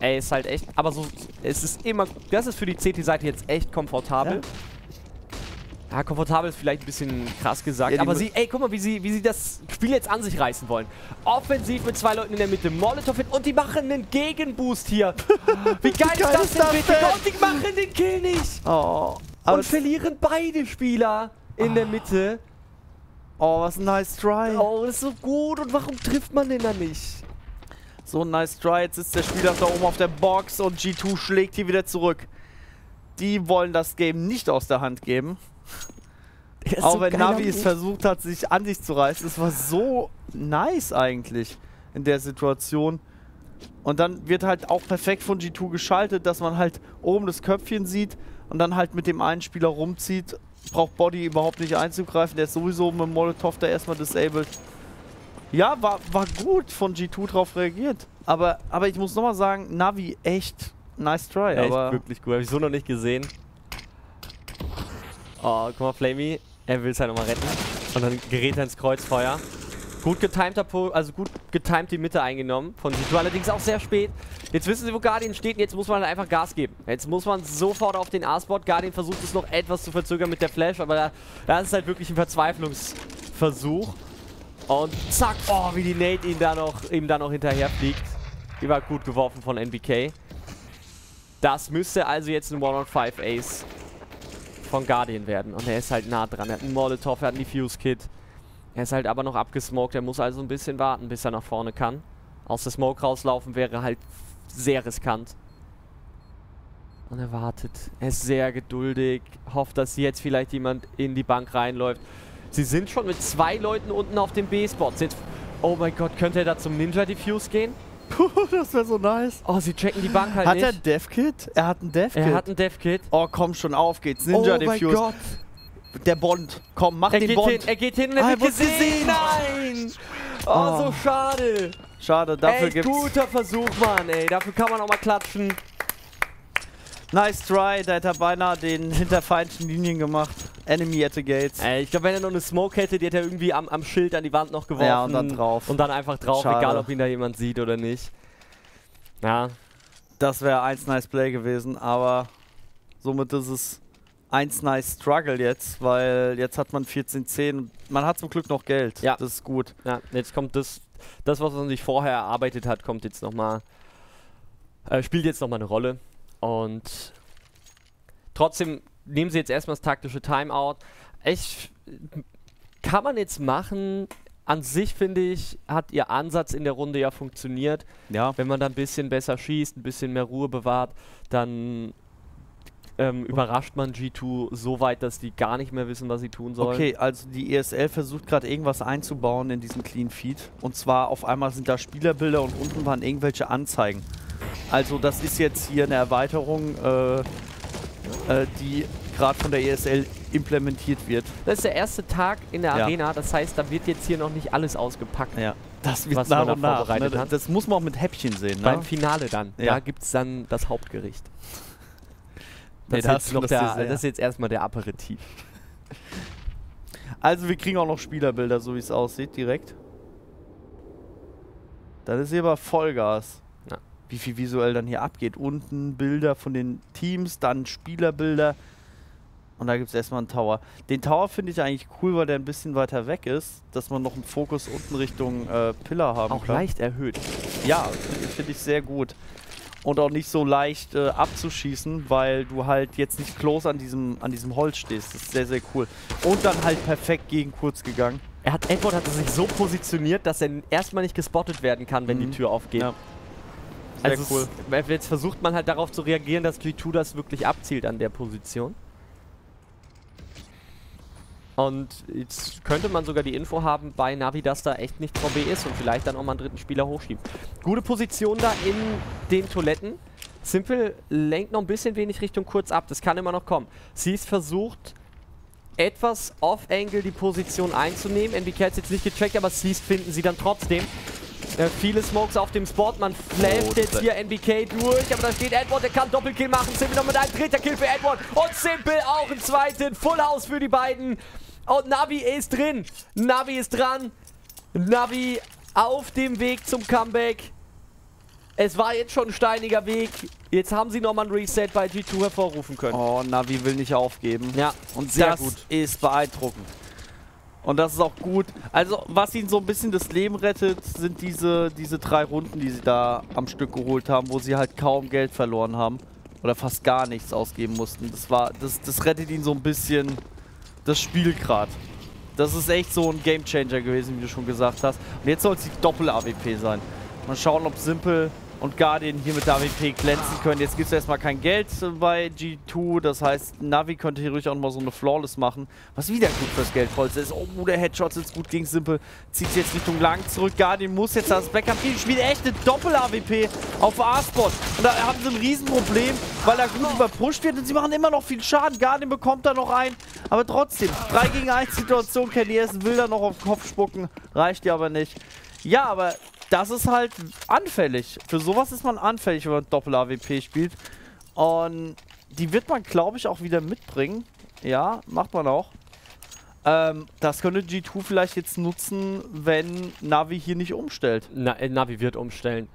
Ey, ist halt echt, aber so, es ist immer, das ist für die CT-Seite jetzt echt komfortabel. Ja, ja, komfortabel ist vielleicht ein bisschen krass gesagt, ja, aber sie, ey, guck mal, wie sie das Spiel jetzt an sich reißen wollen. Offensiv mit zwei Leuten in der Mitte, Molotov hin und die machen einen Gegenboost hier. Wie geil ist das denn bitte? Und die machen den Kill nicht. Oh, und verlieren beide Spieler in der Mitte. Oh, was ein nice try. Oh, das ist so gut. Und warum trifft man den da nicht? So ein nice try. Jetzt ist der Spieler da oben auf der Box und G2 schlägt hier wieder zurück. Die wollen das Game nicht aus der Hand geben. Auch so wenn Navi es versucht hat, sich an sich zu reißen. Es war so nice eigentlich in der Situation. Und dann wird halt auch perfekt von G2 geschaltet, dass man halt oben das Köpfchen sieht und dann halt mit dem einen Spieler rumzieht. Braucht Bodyy überhaupt nicht einzugreifen, der ist sowieso mit Molotov da erstmal disabled. Ja, war gut von G2 drauf reagiert. Aber ich muss nochmal sagen, Navi, echt nice try. Echt aber wirklich gut, habe ich so noch nicht gesehen. Oh, guck mal, flamie, er will es halt nochmal retten. Und dann gerät er ins Kreuzfeuer. Gut getimter, also gut getimt die Mitte eingenommen von G2, allerdings auch sehr spät. Jetzt wissen sie, wo Guardian steht und jetzt muss man halt einfach Gas geben. Jetzt muss man sofort auf den A-Spot. Guardian versucht es noch etwas zu verzögern mit der Flash, aber da ist halt wirklich ein Verzweiflungsversuch. Und zack, oh, wie die Nate ihm da noch hinterher fliegt. Die war gut geworfen von NBK. Das müsste also jetzt ein 1-on-5 Ace von Guardian werden. Und er ist halt nah dran. Er hat einen Molotov, er hat einen Defuse-Kit. Er ist halt aber noch abgesmoked, er muss also ein bisschen warten, bis er nach vorne kann. Aus der Smoke rauslaufen wäre halt sehr riskant. Und er wartet. Er ist sehr geduldig, hofft, dass jetzt vielleicht jemand in die Bank reinläuft. Sie sind schon mit zwei Leuten unten auf dem B-Spot. Oh mein Gott, könnte er da zum Ninja-Defuse gehen? Puh, das wäre so nice. Oh, sie checken die Bank halt nicht. Hat er ein Dev-Kit? Er hat ein Dev-Kit. Er hat ein Dev-Kit. Oh, komm schon, auf geht's. Ninja-Defuse. Oh mein Gott. Der Bond. Komm, mach den Bond. Er geht hin und er wird gesehen. Nein! Oh, so schade. Schade, dafür gibt's... guter Versuch, Mann, ey. Dafür kann man auch mal klatschen. Nice try. Da hätte er beinahe den hinter feindlichen Linien gemacht. Enemy at the gates. Ey, ich glaube, wenn er noch eine Smoke hätte, die hätte er irgendwie am Schild an die Wand noch geworfen. Ja, und dann drauf. Und dann einfach drauf, schade. Egal ob ihn da jemand sieht oder nicht. Ja. Das wäre eins nice play gewesen, aber somit ist es... Eins nice struggle jetzt, weil jetzt hat man 14-10. Man hat zum Glück noch Geld. Ja. Das ist gut. Ja, jetzt kommt das, was man sich vorher erarbeitet hat, kommt jetzt nochmal. Spielt jetzt nochmal eine Rolle. Und trotzdem nehmen sie jetzt erstmal das taktische Timeout. Echt, kann man jetzt machen. An sich, finde ich, hat ihr Ansatz in der Runde ja funktioniert. Ja. Wenn man da ein bisschen besser schießt, ein bisschen mehr Ruhe bewahrt, dann überrascht man G2 so weit, dass die gar nicht mehr wissen, was sie tun sollen. Okay, also die ESL versucht gerade irgendwas einzubauen in diesen Clean Feed. Und zwar auf einmal sind da Spielerbilder und unten waren irgendwelche Anzeigen. Also das ist jetzt hier eine Erweiterung, die gerade von der ESL implementiert wird. Das ist der erste Tag in der Arena, das heißt, da wird jetzt hier noch nicht alles ausgepackt. Ja. Das wird nach und nach, ne? Das muss man auch mit Häppchen sehen. Ne? Beim Finale dann, da gibt es dann das Hauptgericht. Das ist jetzt erstmal der Aperitif. Also wir kriegen auch noch Spielerbilder, so wie es aussieht, direkt. Das ist hier aber Vollgas. Ja. Wie viel visuell dann hier abgeht. Unten Bilder von den Teams, dann Spielerbilder. Und da gibt es erstmal einen Tower. Den Tower finde ich eigentlich cool, weil der ein bisschen weiter weg ist. Dass man noch einen Fokus unten Richtung Pillar haben kann. Auch leicht erhöht. Ja, finde ich sehr gut. Und auch nicht so leicht abzuschießen, weil du halt jetzt nicht close an diesem Holz stehst. Das ist sehr, sehr cool. Und dann halt perfekt gegen kurz gegangen. Edward hat sich so positioniert, dass er erstmal nicht gespottet werden kann, wenn die Tür aufgeht. Ja. Sehr also cool. Jetzt versucht man halt darauf zu reagieren, dass G2 das wirklich abzielt an der Position. Und jetzt könnte man sogar die Info haben bei Navi, dass da echt nicht VB ist und vielleicht dann auch mal einen dritten Spieler hochschieben. Gute Position da in den Toiletten. s1mple lenkt noch ein bisschen wenig Richtung kurz ab. Das kann immer noch kommen. Seized versucht etwas off-angle die Position einzunehmen. NBK hat es jetzt nicht gecheckt, aber Seized finden sie dann trotzdem. Viele Smokes auf dem Spot. Man flasht jetzt hier NBK durch, aber da steht Edward, der kann Doppelkill machen. s1mple noch mit einem dritten Kill für Edward. Und s1mple auch einen zweiten. Full House für die beiden. Und Navi ist drin. Navi ist dran. Navi auf dem Weg zum Comeback. Es war jetzt schon ein steiniger Weg. Jetzt haben sie nochmal ein Reset bei G2 hervorrufen können. Oh, Navi will nicht aufgeben. Ja, und sehr gut. Das ist beeindruckend. Und das ist auch gut. Also, was ihnen so ein bisschen das Leben rettet, sind diese 3 Runden, die sie da am Stück geholt haben, wo sie halt kaum Geld verloren haben. Oder fast gar nichts ausgeben mussten. Das rettet ihnen so ein bisschen das Spiel gerade. Das ist echt so ein Gamechanger gewesen, wie du schon gesagt hast. Und jetzt soll es die Doppel-AWP sein. Mal schauen, ob s1mple und Guardian hier mit der AWP glänzen können. Jetzt gibt es erstmal kein Geld bei G2. Das heißt, Navi könnte hier ruhig auch nochmal so eine Flawless machen. Was wieder gut fürs Geldholz ist. Oh, der Headshot sitzt gut gegen s1mple. Zieht sich jetzt Richtung lang zurück. Guardian muss jetzt das Backup geben. Spielt echt eine Doppel-AWP auf A-Spot. Und da haben sie ein Riesenproblem, weil er gut überpusht wird. Und sie machen immer noch viel Schaden. Guardian bekommt da noch einen. Aber trotzdem, 3 gegen 1 Situation. KennyS will da noch auf den Kopf spucken. Reicht ja aber nicht. Ja, aber... das ist halt anfällig. Für sowas ist man anfällig, wenn man Doppel-AWP spielt. Und die wird man, glaube ich, auch wieder mitbringen. Ja, macht man auch. Das könnte G2 vielleicht jetzt nutzen, wenn Navi hier nicht umstellt. Navi wird umstellen.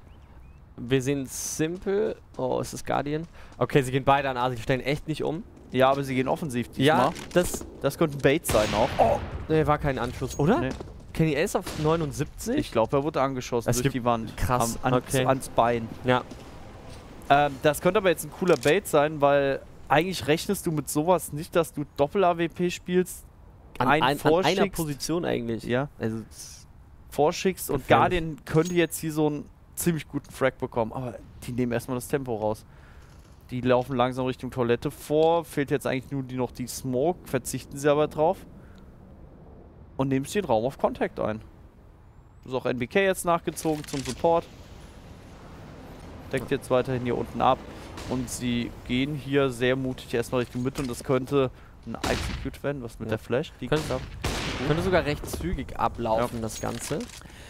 Wir sehen s1mple. Oh, ist das Guardian? Okay, sie gehen beide an A. Sie stellen echt nicht um. Ja, aber sie gehen offensiv diesmal. Ja, das könnte ein Bait sein auch. Oh, nee, war kein Anschluss, oder? Nee. KennyS auf 79? Ich glaube, er wurde angeschossen durch die Wand. Krass, ans Bein. Ja. Das könnte aber jetzt ein cooler Bait sein, weil eigentlich rechnest du mit sowas nicht, dass du Doppel-AWP spielst, an einer Position eigentlich. Ja, also vorschickst und Guardian könnte jetzt hier so einen ziemlich guten Frag bekommen, aber die nehmen erstmal das Tempo raus. Die laufen langsam Richtung Toilette vor, fehlt jetzt eigentlich nur noch die Smoke, verzichten sie aber drauf. Und nimmst den Raum auf Contact ein. Ist auch NBK jetzt nachgezogen zum Support. Deckt jetzt weiterhin hier unten ab. Und sie gehen hier sehr mutig erstmal Richtung Mitte. Und das könnte ein Execute werden, was mit der Flash. Die könnte sogar recht zügig ablaufen, das Ganze.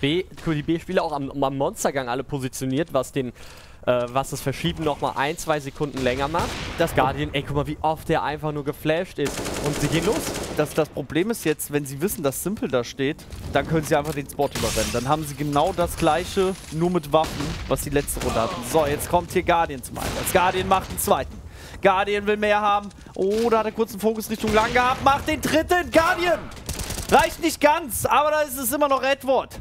Die B-Spieler auch am Monstergang alle positioniert, was das Verschieben nochmal 1-2 Sekunden länger macht. Das Guardian, ey, guck mal, wie oft der einfach nur geflasht ist. Und sie gehen los. Das Problem ist jetzt, wenn sie wissen, dass s1mple da steht, dann können sie einfach den Spot überrennen. Dann haben sie genau das gleiche, nur mit Waffen, was die letzte Runde hatten. So, jetzt kommt hier Guardian zum Einsatz. Guardian macht einen zweiten. Guardian will mehr haben. Oh, da hat er kurz einen Fokus Richtung lang gehabt. Macht den dritten. Guardian! Reicht nicht ganz, aber da ist es immer noch Edward.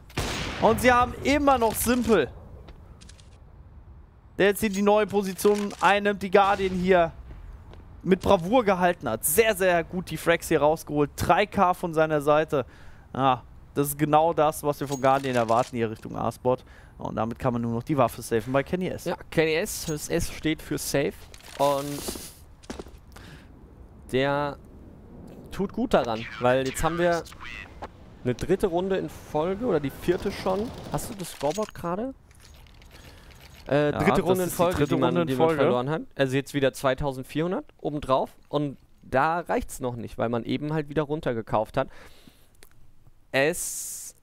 Und sie haben immer noch s1mple, der jetzt hier die neue Position einnimmt, die Guardian hier mit Bravour gehalten hat. Sehr, sehr gut die Frags hier rausgeholt. 3K von seiner Seite. Ah, das ist genau das, was wir von Guardian erwarten hier Richtung A-Spot. Und damit kann man nur noch die Waffe safen bei KennyS. Ja, KennyS, das S steht für Safe. Und der tut gut daran, weil jetzt haben wir eine 3. Runde in Folge oder die 4. schon. Hast du das Scoreboard gerade? 3. Runde in Folge, die man verloren hat. Also jetzt wieder 2400 obendrauf. Und da reicht's noch nicht, weil man eben halt wieder runtergekauft hat. Es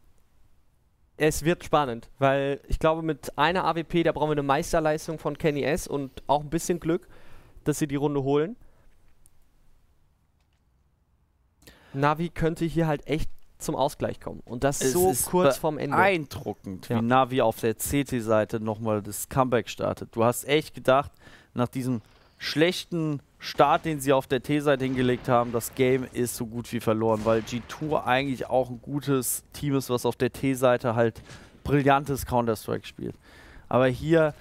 wird spannend, weil ich glaube, mit einer AWP, da brauchen wir eine Meisterleistung von KennyS und auch ein bisschen Glück, dass sie die Runde holen. Navi könnte hier halt echt zum Ausgleich kommen. Und das so kurz vorm Ende. Beeindruckend, wie Navi auf der CT-Seite nochmal das Comeback startet. Du hast echt gedacht, nach diesem schlechten Start, den sie auf der T-Seite hingelegt haben, das Game ist so gut wie verloren, weil G2 eigentlich auch ein gutes Team ist, was auf der T-Seite halt brillantes Counter-Strike spielt. Aber hier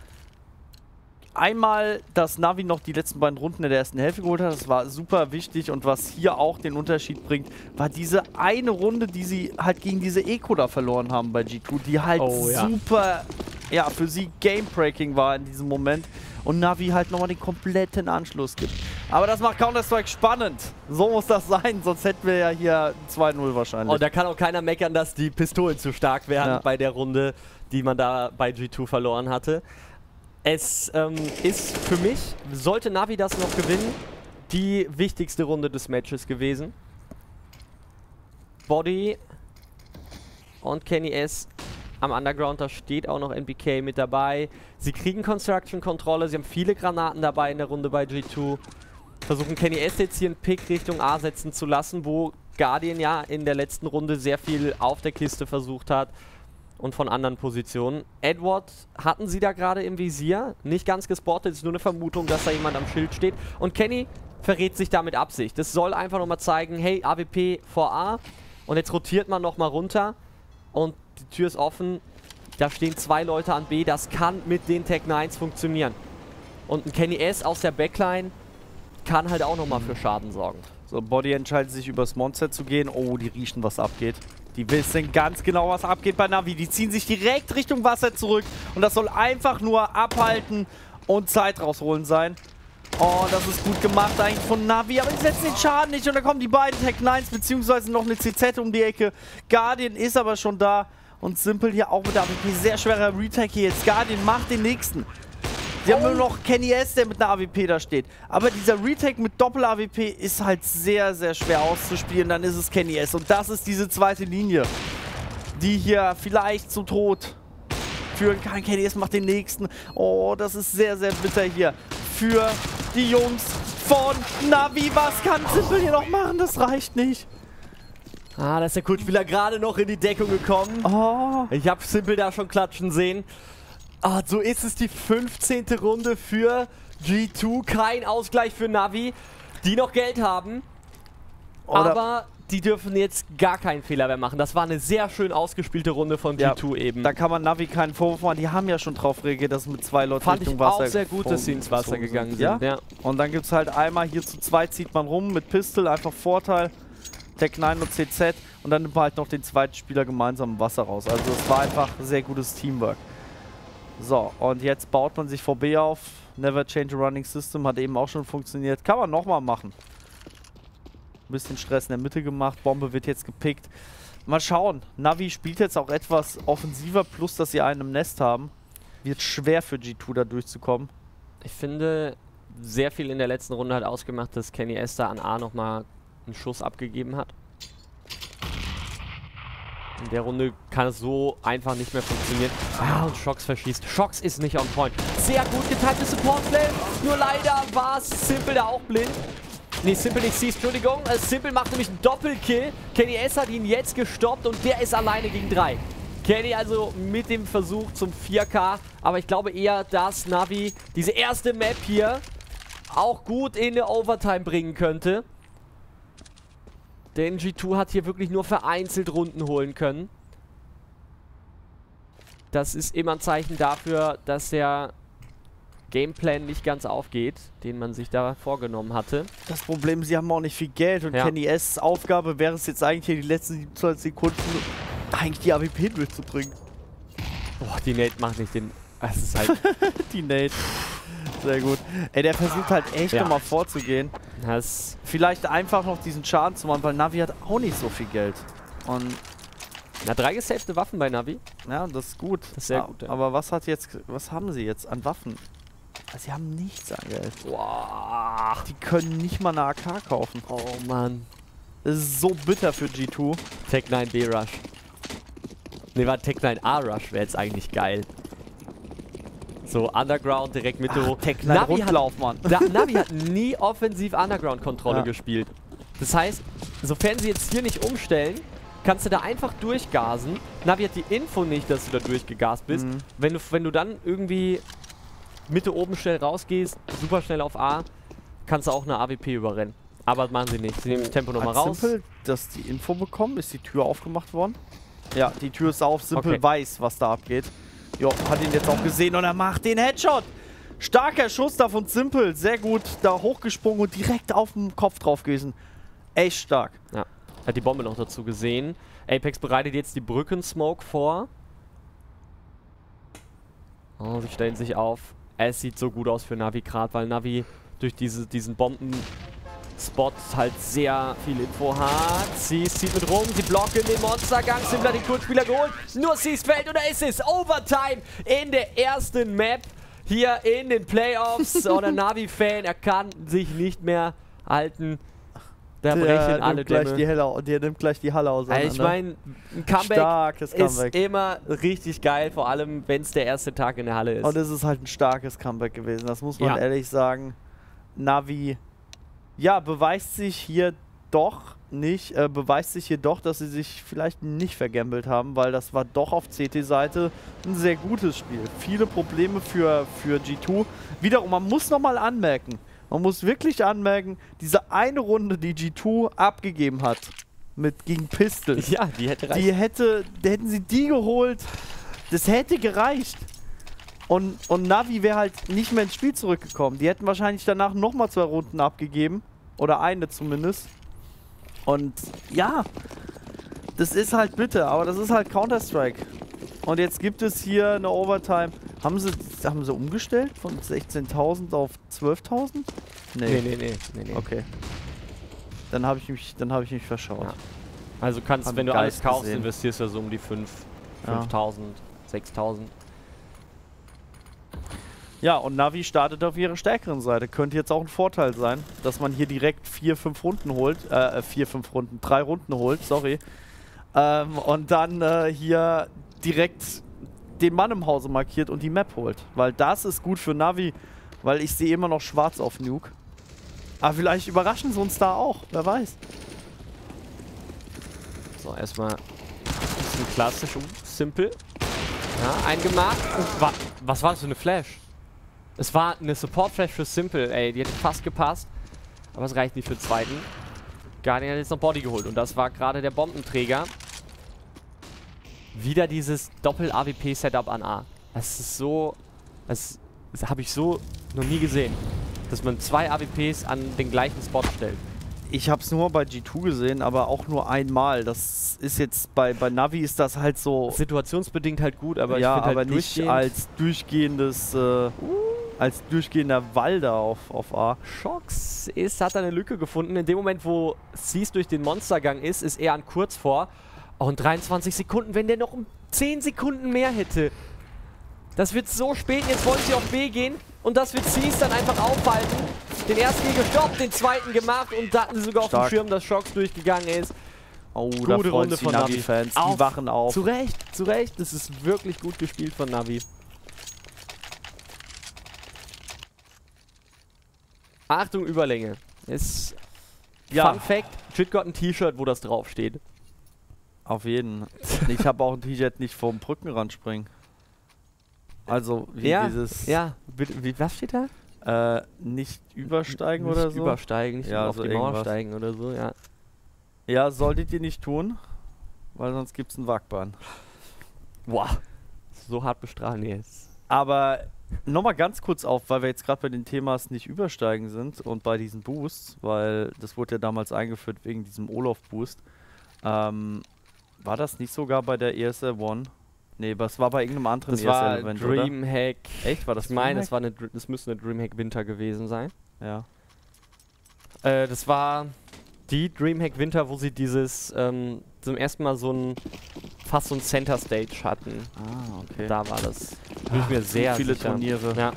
einmal, dass Navi noch die letzten beiden Runden in der ersten Hälfte geholt hat, das war super wichtig. Und was hier auch den Unterschied bringt, war diese eine Runde, die sie halt gegen diese Eco da verloren haben bei G2, die halt super, ja, für sie Game-Breaking war in diesem Moment. Und Navi halt nochmal den kompletten Anschluss gibt. Aber das macht Counter-Strike spannend. So muss das sein, sonst hätten wir ja hier 2-0 wahrscheinlich. Und da kann auch keiner meckern, dass die Pistolen zu stark werden bei der Runde, die man da bei G2 verloren hatte. Es ist für mich, sollte Navi das noch gewinnen, die wichtigste Runde des Matches gewesen. Bodyy und KennyS am Underground, da steht auch noch NBK mit dabei. Sie kriegen Construction-Kontrolle, sie haben viele Granaten dabei in der Runde bei G2. Versuchen KennyS jetzt hier einen Pick Richtung A setzen zu lassen, wo Guardian ja in der letzten Runde sehr viel auf der Kiste versucht hat. und von anderen Positionen. Edward hatten sie da gerade im Visier, nicht ganz gespottet, ist nur eine Vermutung, dass da jemand am Schild steht. Und Kenny verrät sich da mit Absicht. Das soll einfach nochmal zeigen, hey, AWP vor A. Und jetzt rotiert man nochmal runter und die Tür ist offen. Da stehen zwei Leute an B, das kann mit den Tech 9s funktionieren. Und ein KennyS aus der Backline kann halt auch nochmal für Schaden sorgen. So, Bodyy entscheidet sich übers Monster zu gehen. Oh, die riechen, was abgeht. Die wissen ganz genau, was abgeht bei Navi. Die ziehen sich direkt Richtung Wasser zurück. Und das soll einfach nur abhalten und Zeit rausholen sein. Oh, das ist gut gemacht eigentlich von Navi, aber die setzen den Schaden nicht. Und da kommen die beiden Tech-9s, beziehungsweise noch eine CZ um die Ecke. Guardian ist aber schon da. Und s1mple hier auch mit der AWP. Sehr schwerer Retake hier jetzt. Guardian macht den nächsten. Sie haben nur noch KennyS, der mit einer AWP da steht. Aber dieser Retake mit Doppel-AWP ist halt sehr, sehr schwer auszuspielen. Dann ist es KennyS. Und das ist diese zweite Linie, die hier vielleicht zum Tod führen kann. KennyS macht den nächsten. Oh, das ist sehr, sehr bitter hier für die Jungs von Navi. Was kann s1mple hier noch machen? Das reicht nicht. Ah, da ist der Kultspieler gerade noch in die Deckung gekommen. Oh. Ich habe s1mple da schon klatschen sehen. Ah, so ist es die 15. Runde für G2. Kein Ausgleich für Navi, die noch Geld haben. Oder aber die dürfen jetzt gar keinen Fehler mehr machen. Das war eine sehr schön ausgespielte Runde von G2 eben. Da kann man Navi keinen Vorwurf machen. Die haben ja schon drauf reagiert, dass mit zwei Leuten Richtung Wasser. Fand ich auch sehr gut, dass sie ins Wasser gegangen sind. Ja? Ja. Und dann gibt es halt einmal hier zu zweit zieht man rum mit Pistol. Einfach Vorteil. Tech 9 und CZ. Und dann nimmt man halt noch den zweiten Spieler gemeinsam im Wasser raus. Also es war einfach sehr gutes Teamwork. So, und jetzt baut man sich vor B auf. Never change a running system, hat eben auch schon funktioniert. Kann man nochmal machen. Ein bisschen Stress in der Mitte gemacht. Bombe wird jetzt gepickt. Mal schauen. Navi spielt jetzt auch etwas offensiver, plus dass sie einen im Nest haben. Wird schwer für G2 da durchzukommen. Ich finde, sehr viel in der letzten Runde hat ausgemacht, dass KennyS da an A nochmal einen Schuss abgegeben hat. In der Runde kann es so einfach nicht mehr funktionieren. Ah, und shox verschießt. shox ist nicht on point. Sehr gut getimte Support-Play. Nur leider war s1mple da auch blind. Nee, s1mple nicht Seized, Entschuldigung. s1mple macht nämlich einen Doppelkill. KennyS hat ihn jetzt gestoppt und der ist alleine gegen 3. Kenny also mit dem Versuch zum 4K. Aber ich glaube eher, dass Navi diese erste Map hier auch gut in eine Overtime bringen könnte. Denn G2 hat hier wirklich nur vereinzelt Runden holen können. Das ist immer ein Zeichen dafür, dass der Gameplan nicht ganz aufgeht, den man sich da vorgenommen hatte. Das Problem, sie haben auch nicht viel Geld und KennyS' Aufgabe wäre es jetzt eigentlich hier die letzten 27 Sekunden eigentlich die AWP durchzubringen. Boah, die Nate macht nicht den... Das ist halt... die Nate... Sehr gut. Ey, der versucht halt echt nochmal vorzugehen. Das vielleicht einfach noch diesen Schaden zu machen, weil Navi hat auch nicht so viel Geld. Und na, 3 gesafte Waffen bei Navi. Ja, das ist gut. Das ist sehr gut. Ja. Aber was hat jetzt, was haben sie jetzt an Waffen? Sie haben nichts an Geld. Wow. Die können nicht mal eine AK kaufen. Oh Mann. Das ist so bitter für G2. Tech 9 B Rush. Ne, war Tech 9 A Rush wäre jetzt eigentlich geil. So, Underground, direkt mit Doro. Rundlauf, Mann. Navi hat nie offensiv Underground-Kontrolle gespielt. Das heißt, sofern sie jetzt hier nicht umstellen, kannst du da einfach durchgasen. Navi hat die Info nicht, dass du da durchgegast bist. Mhm. Wenn du dann irgendwie Mitte oben schnell rausgehst, super schnell auf A, kannst du auch eine AWP überrennen. Aber das machen sie nicht. Sie nehmen das Tempo nochmal raus. s1mple, dass die Info bekommen, ist die Tür aufgemacht worden. Ja, die Tür ist auf. s1mple weiß, was da abgeht. Jo, hat ihn jetzt auch gesehen und er macht den Headshot. Starker Schuss da von s1mple. Sehr gut da hochgesprungen und direkt auf dem Kopf drauf gewesen. Echt stark. Ja, hat die Bombe noch dazu gesehen. Apex bereitet jetzt die Brückensmoke vor. Oh, sie stellen sich auf. Es sieht so gut aus für Navi gerade, weil Navi durch diesen Bomben-Spot halt sehr viel Info hat. Seized zieht mit rum, sie blocken den Monstergang, s1mple hat den Kultspieler geholt, nur Seized fällt und da ist es Overtime in der ersten Map hier in den Playoffs. Und der Navi-Fan, er kann sich nicht mehr halten, da brechen alle Dämme. Der nimmt gleich die Halle aus. Also ich meine, ein Comeback ist immer richtig geil, vor allem wenn es der erste Tag in der Halle ist. Und es ist halt ein starkes Comeback gewesen, das muss man ehrlich sagen. Navi beweist sich hier doch nicht, beweist sich jedoch, dass sie sich vielleicht nicht vergambelt haben, weil das war doch auf CT-Seite ein sehr gutes Spiel. Viele Probleme für G2. Wiederum, man muss nochmal anmerken, man muss wirklich anmerken, diese eine Runde, die G2 abgegeben hat, gegen Pistol. Ja, die hätte reicht. Hätten sie die geholt, das hätte gereicht. Und Navi wäre halt nicht mehr ins Spiel zurückgekommen. Die hätten wahrscheinlich danach nochmal 2 Runden abgegeben. Oder eine zumindest. Und ja, das ist halt bitter, aber das ist halt Counter-Strike. Und jetzt gibt es hier eine Overtime. Haben sie umgestellt von 16.000 auf 12.000? Nee. Nee. Okay. Dann habe ich mich, verschaut. Ja. Also kannst, wenn du alles kaufst, investierst du so also um die 5.000, ja. 6.000. Ja, und Navi startet auf ihrer stärkeren Seite. Könnte jetzt auch ein Vorteil sein, dass man hier direkt 4-5 Runden holt. 4-5 Runden, 3 Runden holt, sorry. Und dann hier direkt den Mann im Hause markiert und die Map holt. Weil das ist gut für Navi, weil ich sehe immer noch schwarz auf Nuke. Aber vielleicht überraschen sie uns da auch, wer weiß. So, erstmal ein klassisch s1mple. Ja, eingemacht. Was war das für eine Flash? Es war eine Support-Flash für s1mple, ey, die hätte fast gepasst. Aber es reicht nicht für den zweiten. Guardian hat jetzt noch Body geholt und das war gerade der Bombenträger. Wieder dieses Doppel-AWP-Setup an A. Das ist so... Das habe ich so noch nie gesehen. Dass man 2 AWPs an den gleichen Spot stellt. Ich habe es nur bei G2 gesehen, aber auch nur einmal. Das ist jetzt bei Navi ist das halt so... Situationsbedingt halt gut, aber ja, ich finde halt nicht als durchgehendes... Als durchgehender Walder auf A. shox hat eine Lücke gefunden. In dem Moment, wo Seized durch den Monstergang ist, ist er an kurz vor. Und 23 Sekunden, wenn der noch um 10 Sekunden mehr hätte. Das wird so spät. Jetzt wollen sie auf B gehen. Und das wird Seized dann einfach aufhalten. Den ersten hier gestoppt, den zweiten gemacht. Und da hatten sie sogar stark auf dem Schirm, dass shox durchgegangen ist. Oh, gute Runde von Navi-Fans. Die wachen auf. Zu Recht. Das ist wirklich gut gespielt von Navi. 8. Überlänge. Ist ja. Fun Fact, Chit got ein T-Shirt, wo das draufsteht. Auf jeden. Ich habe auch ein T-Shirt nicht vom Brückenrand springen. Also wie ja, dieses... Ja, was steht da? Nicht übersteigen nicht oder so? Übersteigen, nicht ja, auf so die Mauer steigen oder so, ja. Ja, solltet ihr nicht tun, weil sonst gibt's einen Wagbahn. Wow, so hart bestrahlen jetzt. Aber... Nochmal ganz kurz auf, weil wir jetzt gerade bei den Themas nicht übersteigen sind und bei diesen Boosts, weil das wurde ja damals eingeführt wegen diesem Olaf-Boost. War das nicht sogar bei der ESL One? Nee, das war bei irgendeinem anderen ESL-Event, oder? Dreamhack. Echt? War das ich meine, das müsste eine Dreamhack-Winter gewesen sein. Ja. Das war die Dreamhack-Winter, wo sie dieses zum ersten Mal so ein... fast so ein Center Stage hatten. Ah, okay. Da war das. Bin ich mir sehr viele sicher. Turniere. Ja.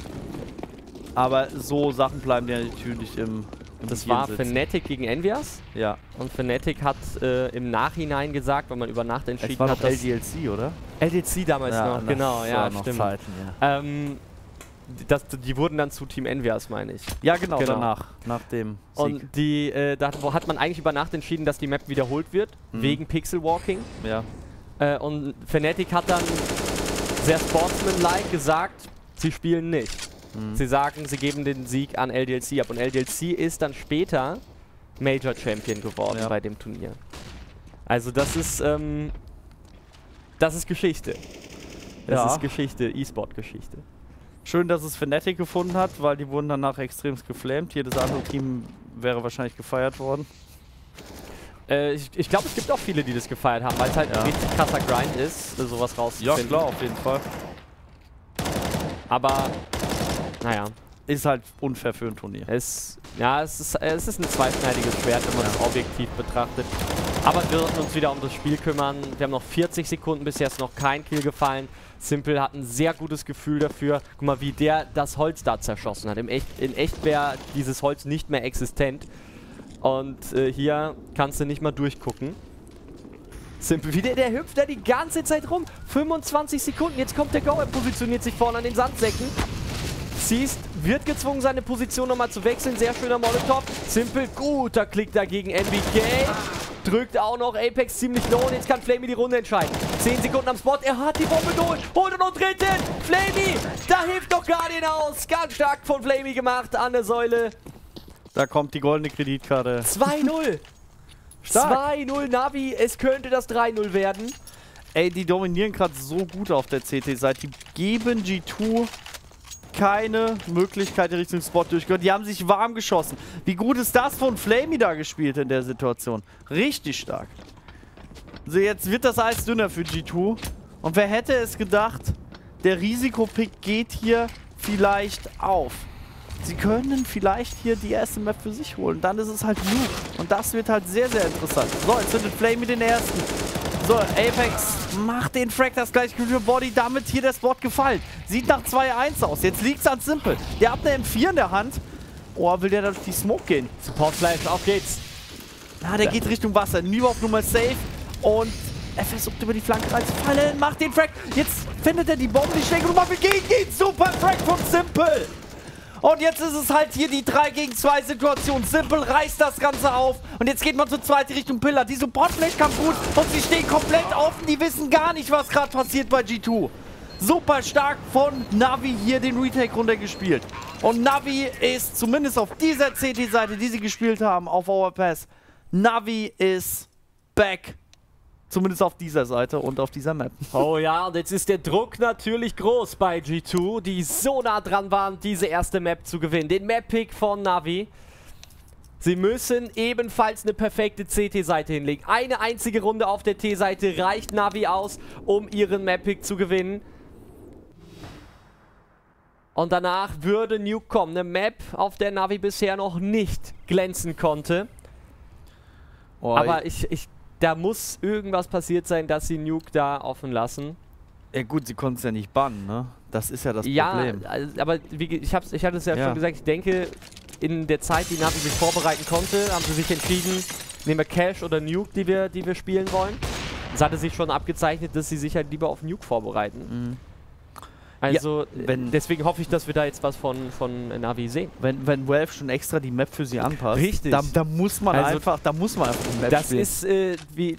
Aber so Sachen bleiben ja natürlich im Das war Fnatic gegen EnVyUs. Ja. Und Fnatic hat im Nachhinein gesagt, weil man über Nacht entschieden hat, dass... LDLC, oder? LDLC damals ja, noch, genau. Ja, noch stimmt. Zeiten, ja. Die wurden dann zu Team EnVyUs, meine ich. Ja, genau. Danach. Nach dem Sieg. Und die, da hat man eigentlich über Nacht entschieden, dass die Map wiederholt wird. Mhm. Wegen Pixel Walking. Ja. Und Fnatic hat dann sehr sportsman-like gesagt, sie spielen nicht. Mhm. Sie sagen, sie geben den Sieg an LDLC ab. Und LDLC ist dann später Major Champion geworden ja. bei dem Turnier. Also das ist Geschichte. Das ja. ist Geschichte, E-Sport-Geschichte. Schön, dass es Fnatic gefunden hat, weil die wurden danach extremst geflammt. Jedes andere Team wäre wahrscheinlich gefeiert worden. Ich glaube, es gibt auch viele, die das gefeiert haben, weil es halt ja. ein richtig krasser Grind ist, sowas rauszufinden. Ja, klar, auf jeden Fall. Aber, naja. Ist halt unfair für ein Turnier. Es ist ein zweischneidiges Schwert, wenn man es objektiv betrachtet. Aber wir sollten uns wieder um das Spiel kümmern. Wir haben noch 40 Sekunden, bisher ist noch kein Kill gefallen. s1mple hat ein sehr gutes Gefühl dafür. Guck mal, wie der das Holz da zerschossen hat. In echt wäre dieses Holz nicht mehr existent. Und hier kannst du nicht mal durchgucken. s1mple, wie der hüpft da die ganze Zeit rum. 25 Sekunden, jetzt kommt der Go, er positioniert sich vorne an den Sandsäcken. Seized wird gezwungen, seine Position nochmal zu wechseln. Sehr schöner Molotov. s1mple, guter Klick dagegen, NBK. drückt auch noch Apex ziemlich low und jetzt kann flamie die Runde entscheiden. 10 Sekunden am Spot, er hat die Bombe durch, holt und dreht hin. flamie, da hilft doch Guardian aus, ganz stark von flamie gemacht an der Säule. Da kommt die goldene Kreditkarte. 2-0. 2-0 Navi, es könnte das 3-0 werden. Ey, die dominieren gerade so gut auf der CT-Seite. Die geben G2 keine Möglichkeit in Richtung Spot durchgehört. Die haben sich warm geschossen. Wie gut ist das von flamie da gespielt in der Situation? Richtig stark. So, jetzt wird das Eis dünner für G2. Und wer hätte es gedacht, der Risikopick geht hier vielleicht auf. Sie können vielleicht hier die erste Map für sich holen. Dann ist es halt Nuke. Und das wird halt sehr, sehr interessant. So, jetzt findet flamie den ersten. So, Apex macht den Frag, das gleiche für bodyy, damit hier der Spot gefallen. Sieht nach 2-1 aus. Jetzt liegt's an s1mple. Der hat eine M4 in der Hand. Oh, will der da durch die Smoke gehen? Support Flash, auf geht's. Na, der geht Richtung Wasser. Überhaupt nur mal safe. Und er versucht über die Flanke reinzufallen. Macht den Frag. Jetzt findet er die Bombe, die schlägt. Und macht gegen ihn. Super Frag von s1mple. Und jetzt ist es halt hier die 3-gegen-2 Situation. s1mple reißt das Ganze auf. Und jetzt geht man zur zweiten Richtung Pillar. Die Support-Flash kam gut und sie stehen komplett offen. Die wissen gar nicht, was gerade passiert bei G2. Super stark von Navi hier den Retake runtergespielt. Und Navi ist zumindest auf dieser CT-Seite, die sie gespielt haben, auf Overpass. Navi ist back. Zumindest auf dieser Seite und auf dieser Map. Oh ja, und jetzt ist der Druck natürlich groß bei G2, die so nah dran waren, diese erste Map zu gewinnen. Den Map-Pick von Navi. Sie müssen ebenfalls eine perfekte CT-Seite hinlegen. Eine einzige Runde auf der T-Seite reicht Navi aus, um ihren Map-Pick zu gewinnen. Und danach würde Nuke kommen. Eine Map, auf der Navi bisher noch nicht glänzen konnte. Oh, aber da muss irgendwas passiert sein, dass sie Nuke da offen lassen. Ja gut, sie konnten es ja nicht bannen, ne? Das ist ja das Problem. Ja, aber ich hatte es ja schon gesagt, ich denke, in der Zeit, die Navi sich vorbereiten konnte, haben sie sich entschieden, nehmen wir Cache oder Nuke, die wir spielen wollen. Es hatte sich schon abgezeichnet, dass sie sich halt lieber auf Nuke vorbereiten. Mhm. Also, ja, deswegen hoffe ich, dass wir da jetzt was von Navi sehen. Wenn Valve schon extra die Map für sie anpasst, richtig. Da muss man einfach die Map spielen. Das ist,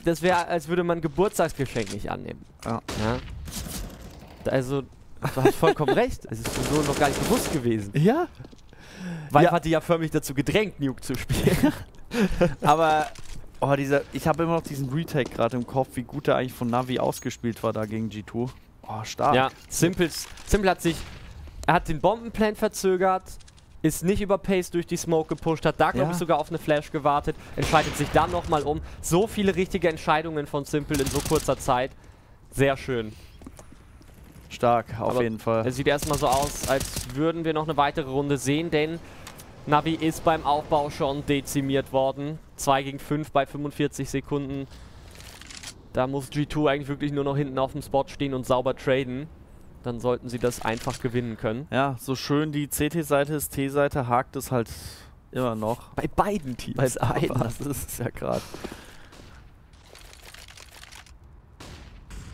das wäre, als würde man Geburtstagsgeschenk nicht annehmen. Ja. Ja. Also, du hast vollkommen recht. Es ist so noch gar nicht bewusst gewesen. Ja. Valve hatte ja förmlich dazu gedrängt, Nuke zu spielen. Aber, oh, ich habe immer noch diesen Retake gerade im Kopf, wie gut der eigentlich von Navi ausgespielt war da gegen G2. Oh, stark. Ja, s1mple hat den Bombenplan verzögert, ist nicht über Pace durch die Smoke gepusht, hat da glaube ich sogar auf eine Flash gewartet, entscheidet sich dann nochmal um. So viele richtige Entscheidungen von s1mple in so kurzer Zeit. Sehr schön. Stark, auf jeden Fall. Es sieht erstmal so aus, als würden wir noch eine weitere Runde sehen, denn Navi ist beim Aufbau schon dezimiert worden. 2 gegen 5 bei 45 Sekunden. Da muss G2 eigentlich wirklich nur noch hinten auf dem Spot stehen und sauber traden. Dann sollten sie das einfach gewinnen können. Ja, so schön die CT-Seite ist, T-Seite hakt es halt immer noch. Bei beiden Teams. Bei beiden, das ist es ja gerade.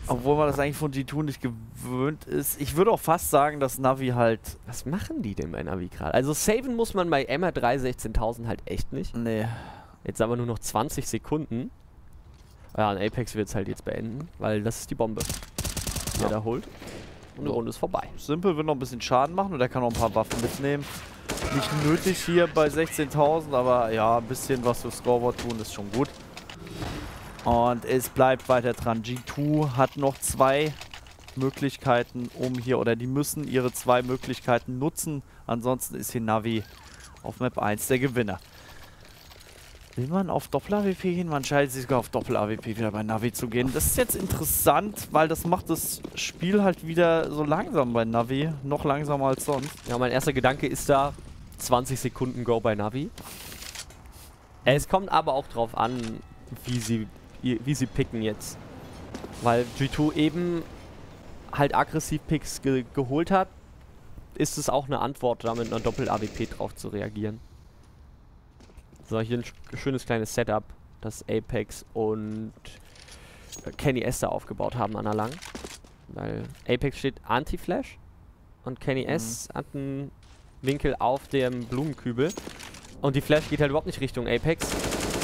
Obwohl man das eigentlich von G2 nicht gewöhnt ist. Ich würde auch fast sagen, dass Navi halt... Was machen die denn bei Navi gerade? Also saven muss man bei MR3 16.000 halt echt nicht. Nee. Jetzt aber nur noch 20 Sekunden. Ja, und Apex wird es halt jetzt beenden, weil das ist die Bombe, die er da holt. Und die Runde ist vorbei. s1mple wird noch ein bisschen Schaden machen und er kann noch ein paar Waffen mitnehmen. Nicht nötig hier bei 16.000, aber ja, ein bisschen was für Scoreboard tun ist schon gut. Und es bleibt weiter dran. G2 hat noch 2 Möglichkeiten, die müssen ihre 2 Möglichkeiten nutzen. Ansonsten ist hier Navi auf Map 1 der Gewinner. Will man auf Doppel-AWP gehen? Man entscheidet sich sogar auf Doppel-AWP wieder bei Navi zu gehen. Das ist jetzt interessant, weil das macht das Spiel halt wieder so langsam bei Navi. Noch langsamer als sonst. Ja, mein erster Gedanke ist da 20 Sekunden Go bei Navi. Es kommt aber auch drauf an, wie sie picken jetzt. Weil G2 eben halt aggressiv Picks geholt hat, ist es auch eine Antwort, da mit einer Doppel-AWP drauf zu reagieren. So, hier ein schönes kleines Setup, das Apex und KennyS da aufgebaut haben an der Lang. Weil Apex steht Anti-Flash und KennyS hat einen Winkel auf dem Blumenkübel. Und die Flash geht halt überhaupt nicht Richtung Apex.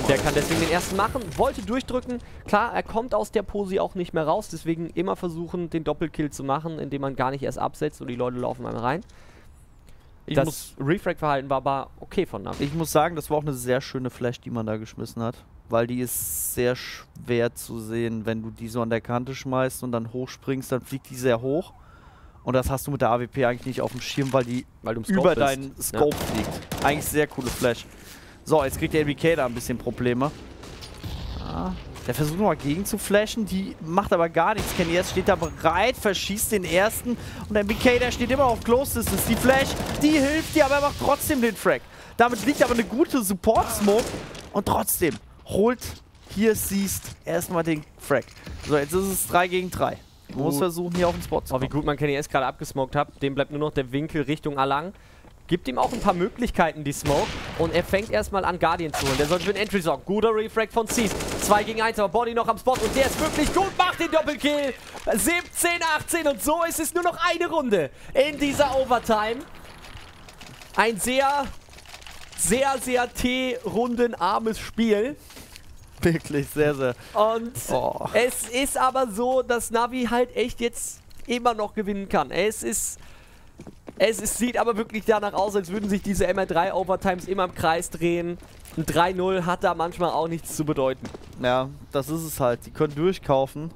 Der kann deswegen den ersten machen, wollte durchdrücken. Klar, er kommt aus der Posi auch nicht mehr raus, deswegen immer versuchen, den Doppelkill zu machen, indem man gar nicht erst absetzt und die Leute laufen einmal rein. Das Refrag-Verhalten war aber okay von Navi. Ich muss sagen, das war auch eine sehr schöne Flash, die man da geschmissen hat. Weil die ist sehr schwer zu sehen, wenn du die so an der Kante schmeißt und dann hochspringst, dann fliegt die sehr hoch. Und das hast du mit der AWP eigentlich nicht auf dem Schirm, weil du über deinen Scope fliegt. Eigentlich sehr coole Flash. So, jetzt kriegt der NBK da ein bisschen Probleme. Ah, der versucht nochmal gegen zu flashen, die macht aber gar nichts. KennyS steht da bereit, verschießt den ersten. Und der NBK, der steht immer auf Close Distance. Die Flash, die hilft dir, aber er macht trotzdem den Frag. Damit liegt aber eine gute Support-Smoke. Und trotzdem holt hier Seized erstmal den Frag. So, jetzt ist es 3 gegen 3. Man muss versuchen, hier auf den Spot zu kommen. Wie gut man KennyS gerade abgesmoked hat. Dem bleibt nur noch der Winkel Richtung Alang. Gibt ihm auch ein paar Möglichkeiten, die Smoke. Und er fängt erstmal an, Guardian zu holen. Der soll für den Entry sorgen. Guter Refrag von Seized. 2 gegen 1, aber Bodyy noch am Spot. Und der ist wirklich gut, macht den Doppelkill. 17, 18 und so ist es nur noch eine Runde in dieser Overtime. Ein sehr, sehr, sehr T-Runden-armes Spiel. Wirklich, sehr, sehr. Und es ist aber so, dass Navi halt echt jetzt immer noch gewinnen kann. Es sieht aber wirklich danach aus, als würden sich diese MR3-Overtimes immer im Kreis drehen. Ein 3-0 hat da manchmal auch nichts zu bedeuten. Ja, das ist es halt. Die können durchkaufen.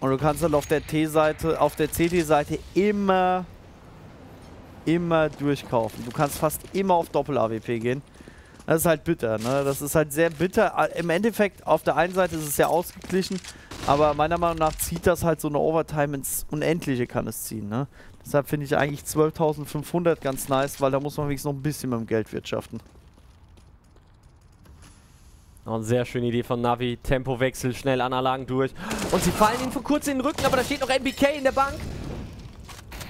Und du kannst dann auf der T-Seite, auf der CT-Seite immer durchkaufen. Du kannst fast immer auf Doppel-AWP gehen. Das ist halt bitter, ne? Das ist halt sehr bitter. Im Endeffekt, auf der einen Seite ist es ja ausgeglichen, aber meiner Meinung nach zieht das halt so eine Overtime ins Unendliche, kann es ziehen, ne? Deshalb finde ich eigentlich 12.500 ganz nice, weil da muss man wenigstens noch ein bisschen mit dem Geld wirtschaften. Eine sehr schöne Idee von Navi. Tempowechsel, schnell an Alang durch. Und sie fallen ihnen von kurz in den Rücken, aber da steht noch NBK in der Bank.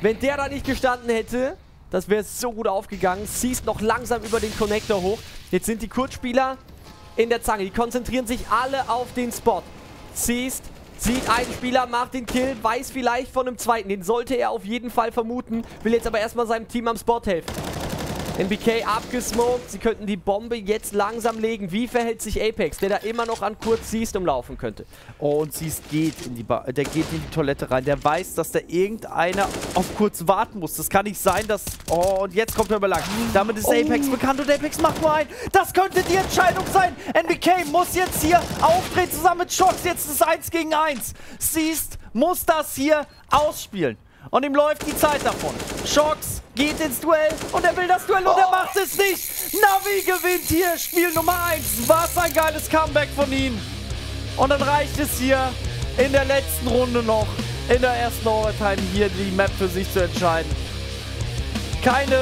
Wenn der da nicht gestanden hätte, das wäre so gut aufgegangen. Seized noch langsam über den Connector hoch. Jetzt sind die Kurzspieler in der Zange. Die konzentrieren sich alle auf den Spot. Seized sieht einen Spieler, macht den Kill, weiß vielleicht von einem zweiten. Den sollte er auf jeden Fall vermuten. Will jetzt aber erstmal seinem Team am Spot helfen. NBK abgesmoked. Sie könnten die Bombe jetzt langsam legen. Wie verhält sich Apex, der da immer noch an kurz Seized umlaufen könnte? Oh, und Seized geht in die der geht in die Toilette rein. Der weiß, dass da irgendeiner auf kurz warten muss. Das kann nicht sein, dass... Oh, und jetzt kommt er über lang. Damit ist Apex bekannt und Apex macht nur einen. Das könnte die Entscheidung sein. NBK muss jetzt hier aufdrehen zusammen mit shox. Jetzt ist es 1 gegen 1. Seized muss das hier ausspielen. Und ihm läuft die Zeit davon. shox geht ins Duell und er will das Duell und er macht es nicht. Navi gewinnt hier Spiel Nummer 1. Was ein geiles Comeback von ihnen. Und dann reicht es hier in der letzten Runde noch, in der ersten Overtime hier die Map für sich zu entscheiden. Keine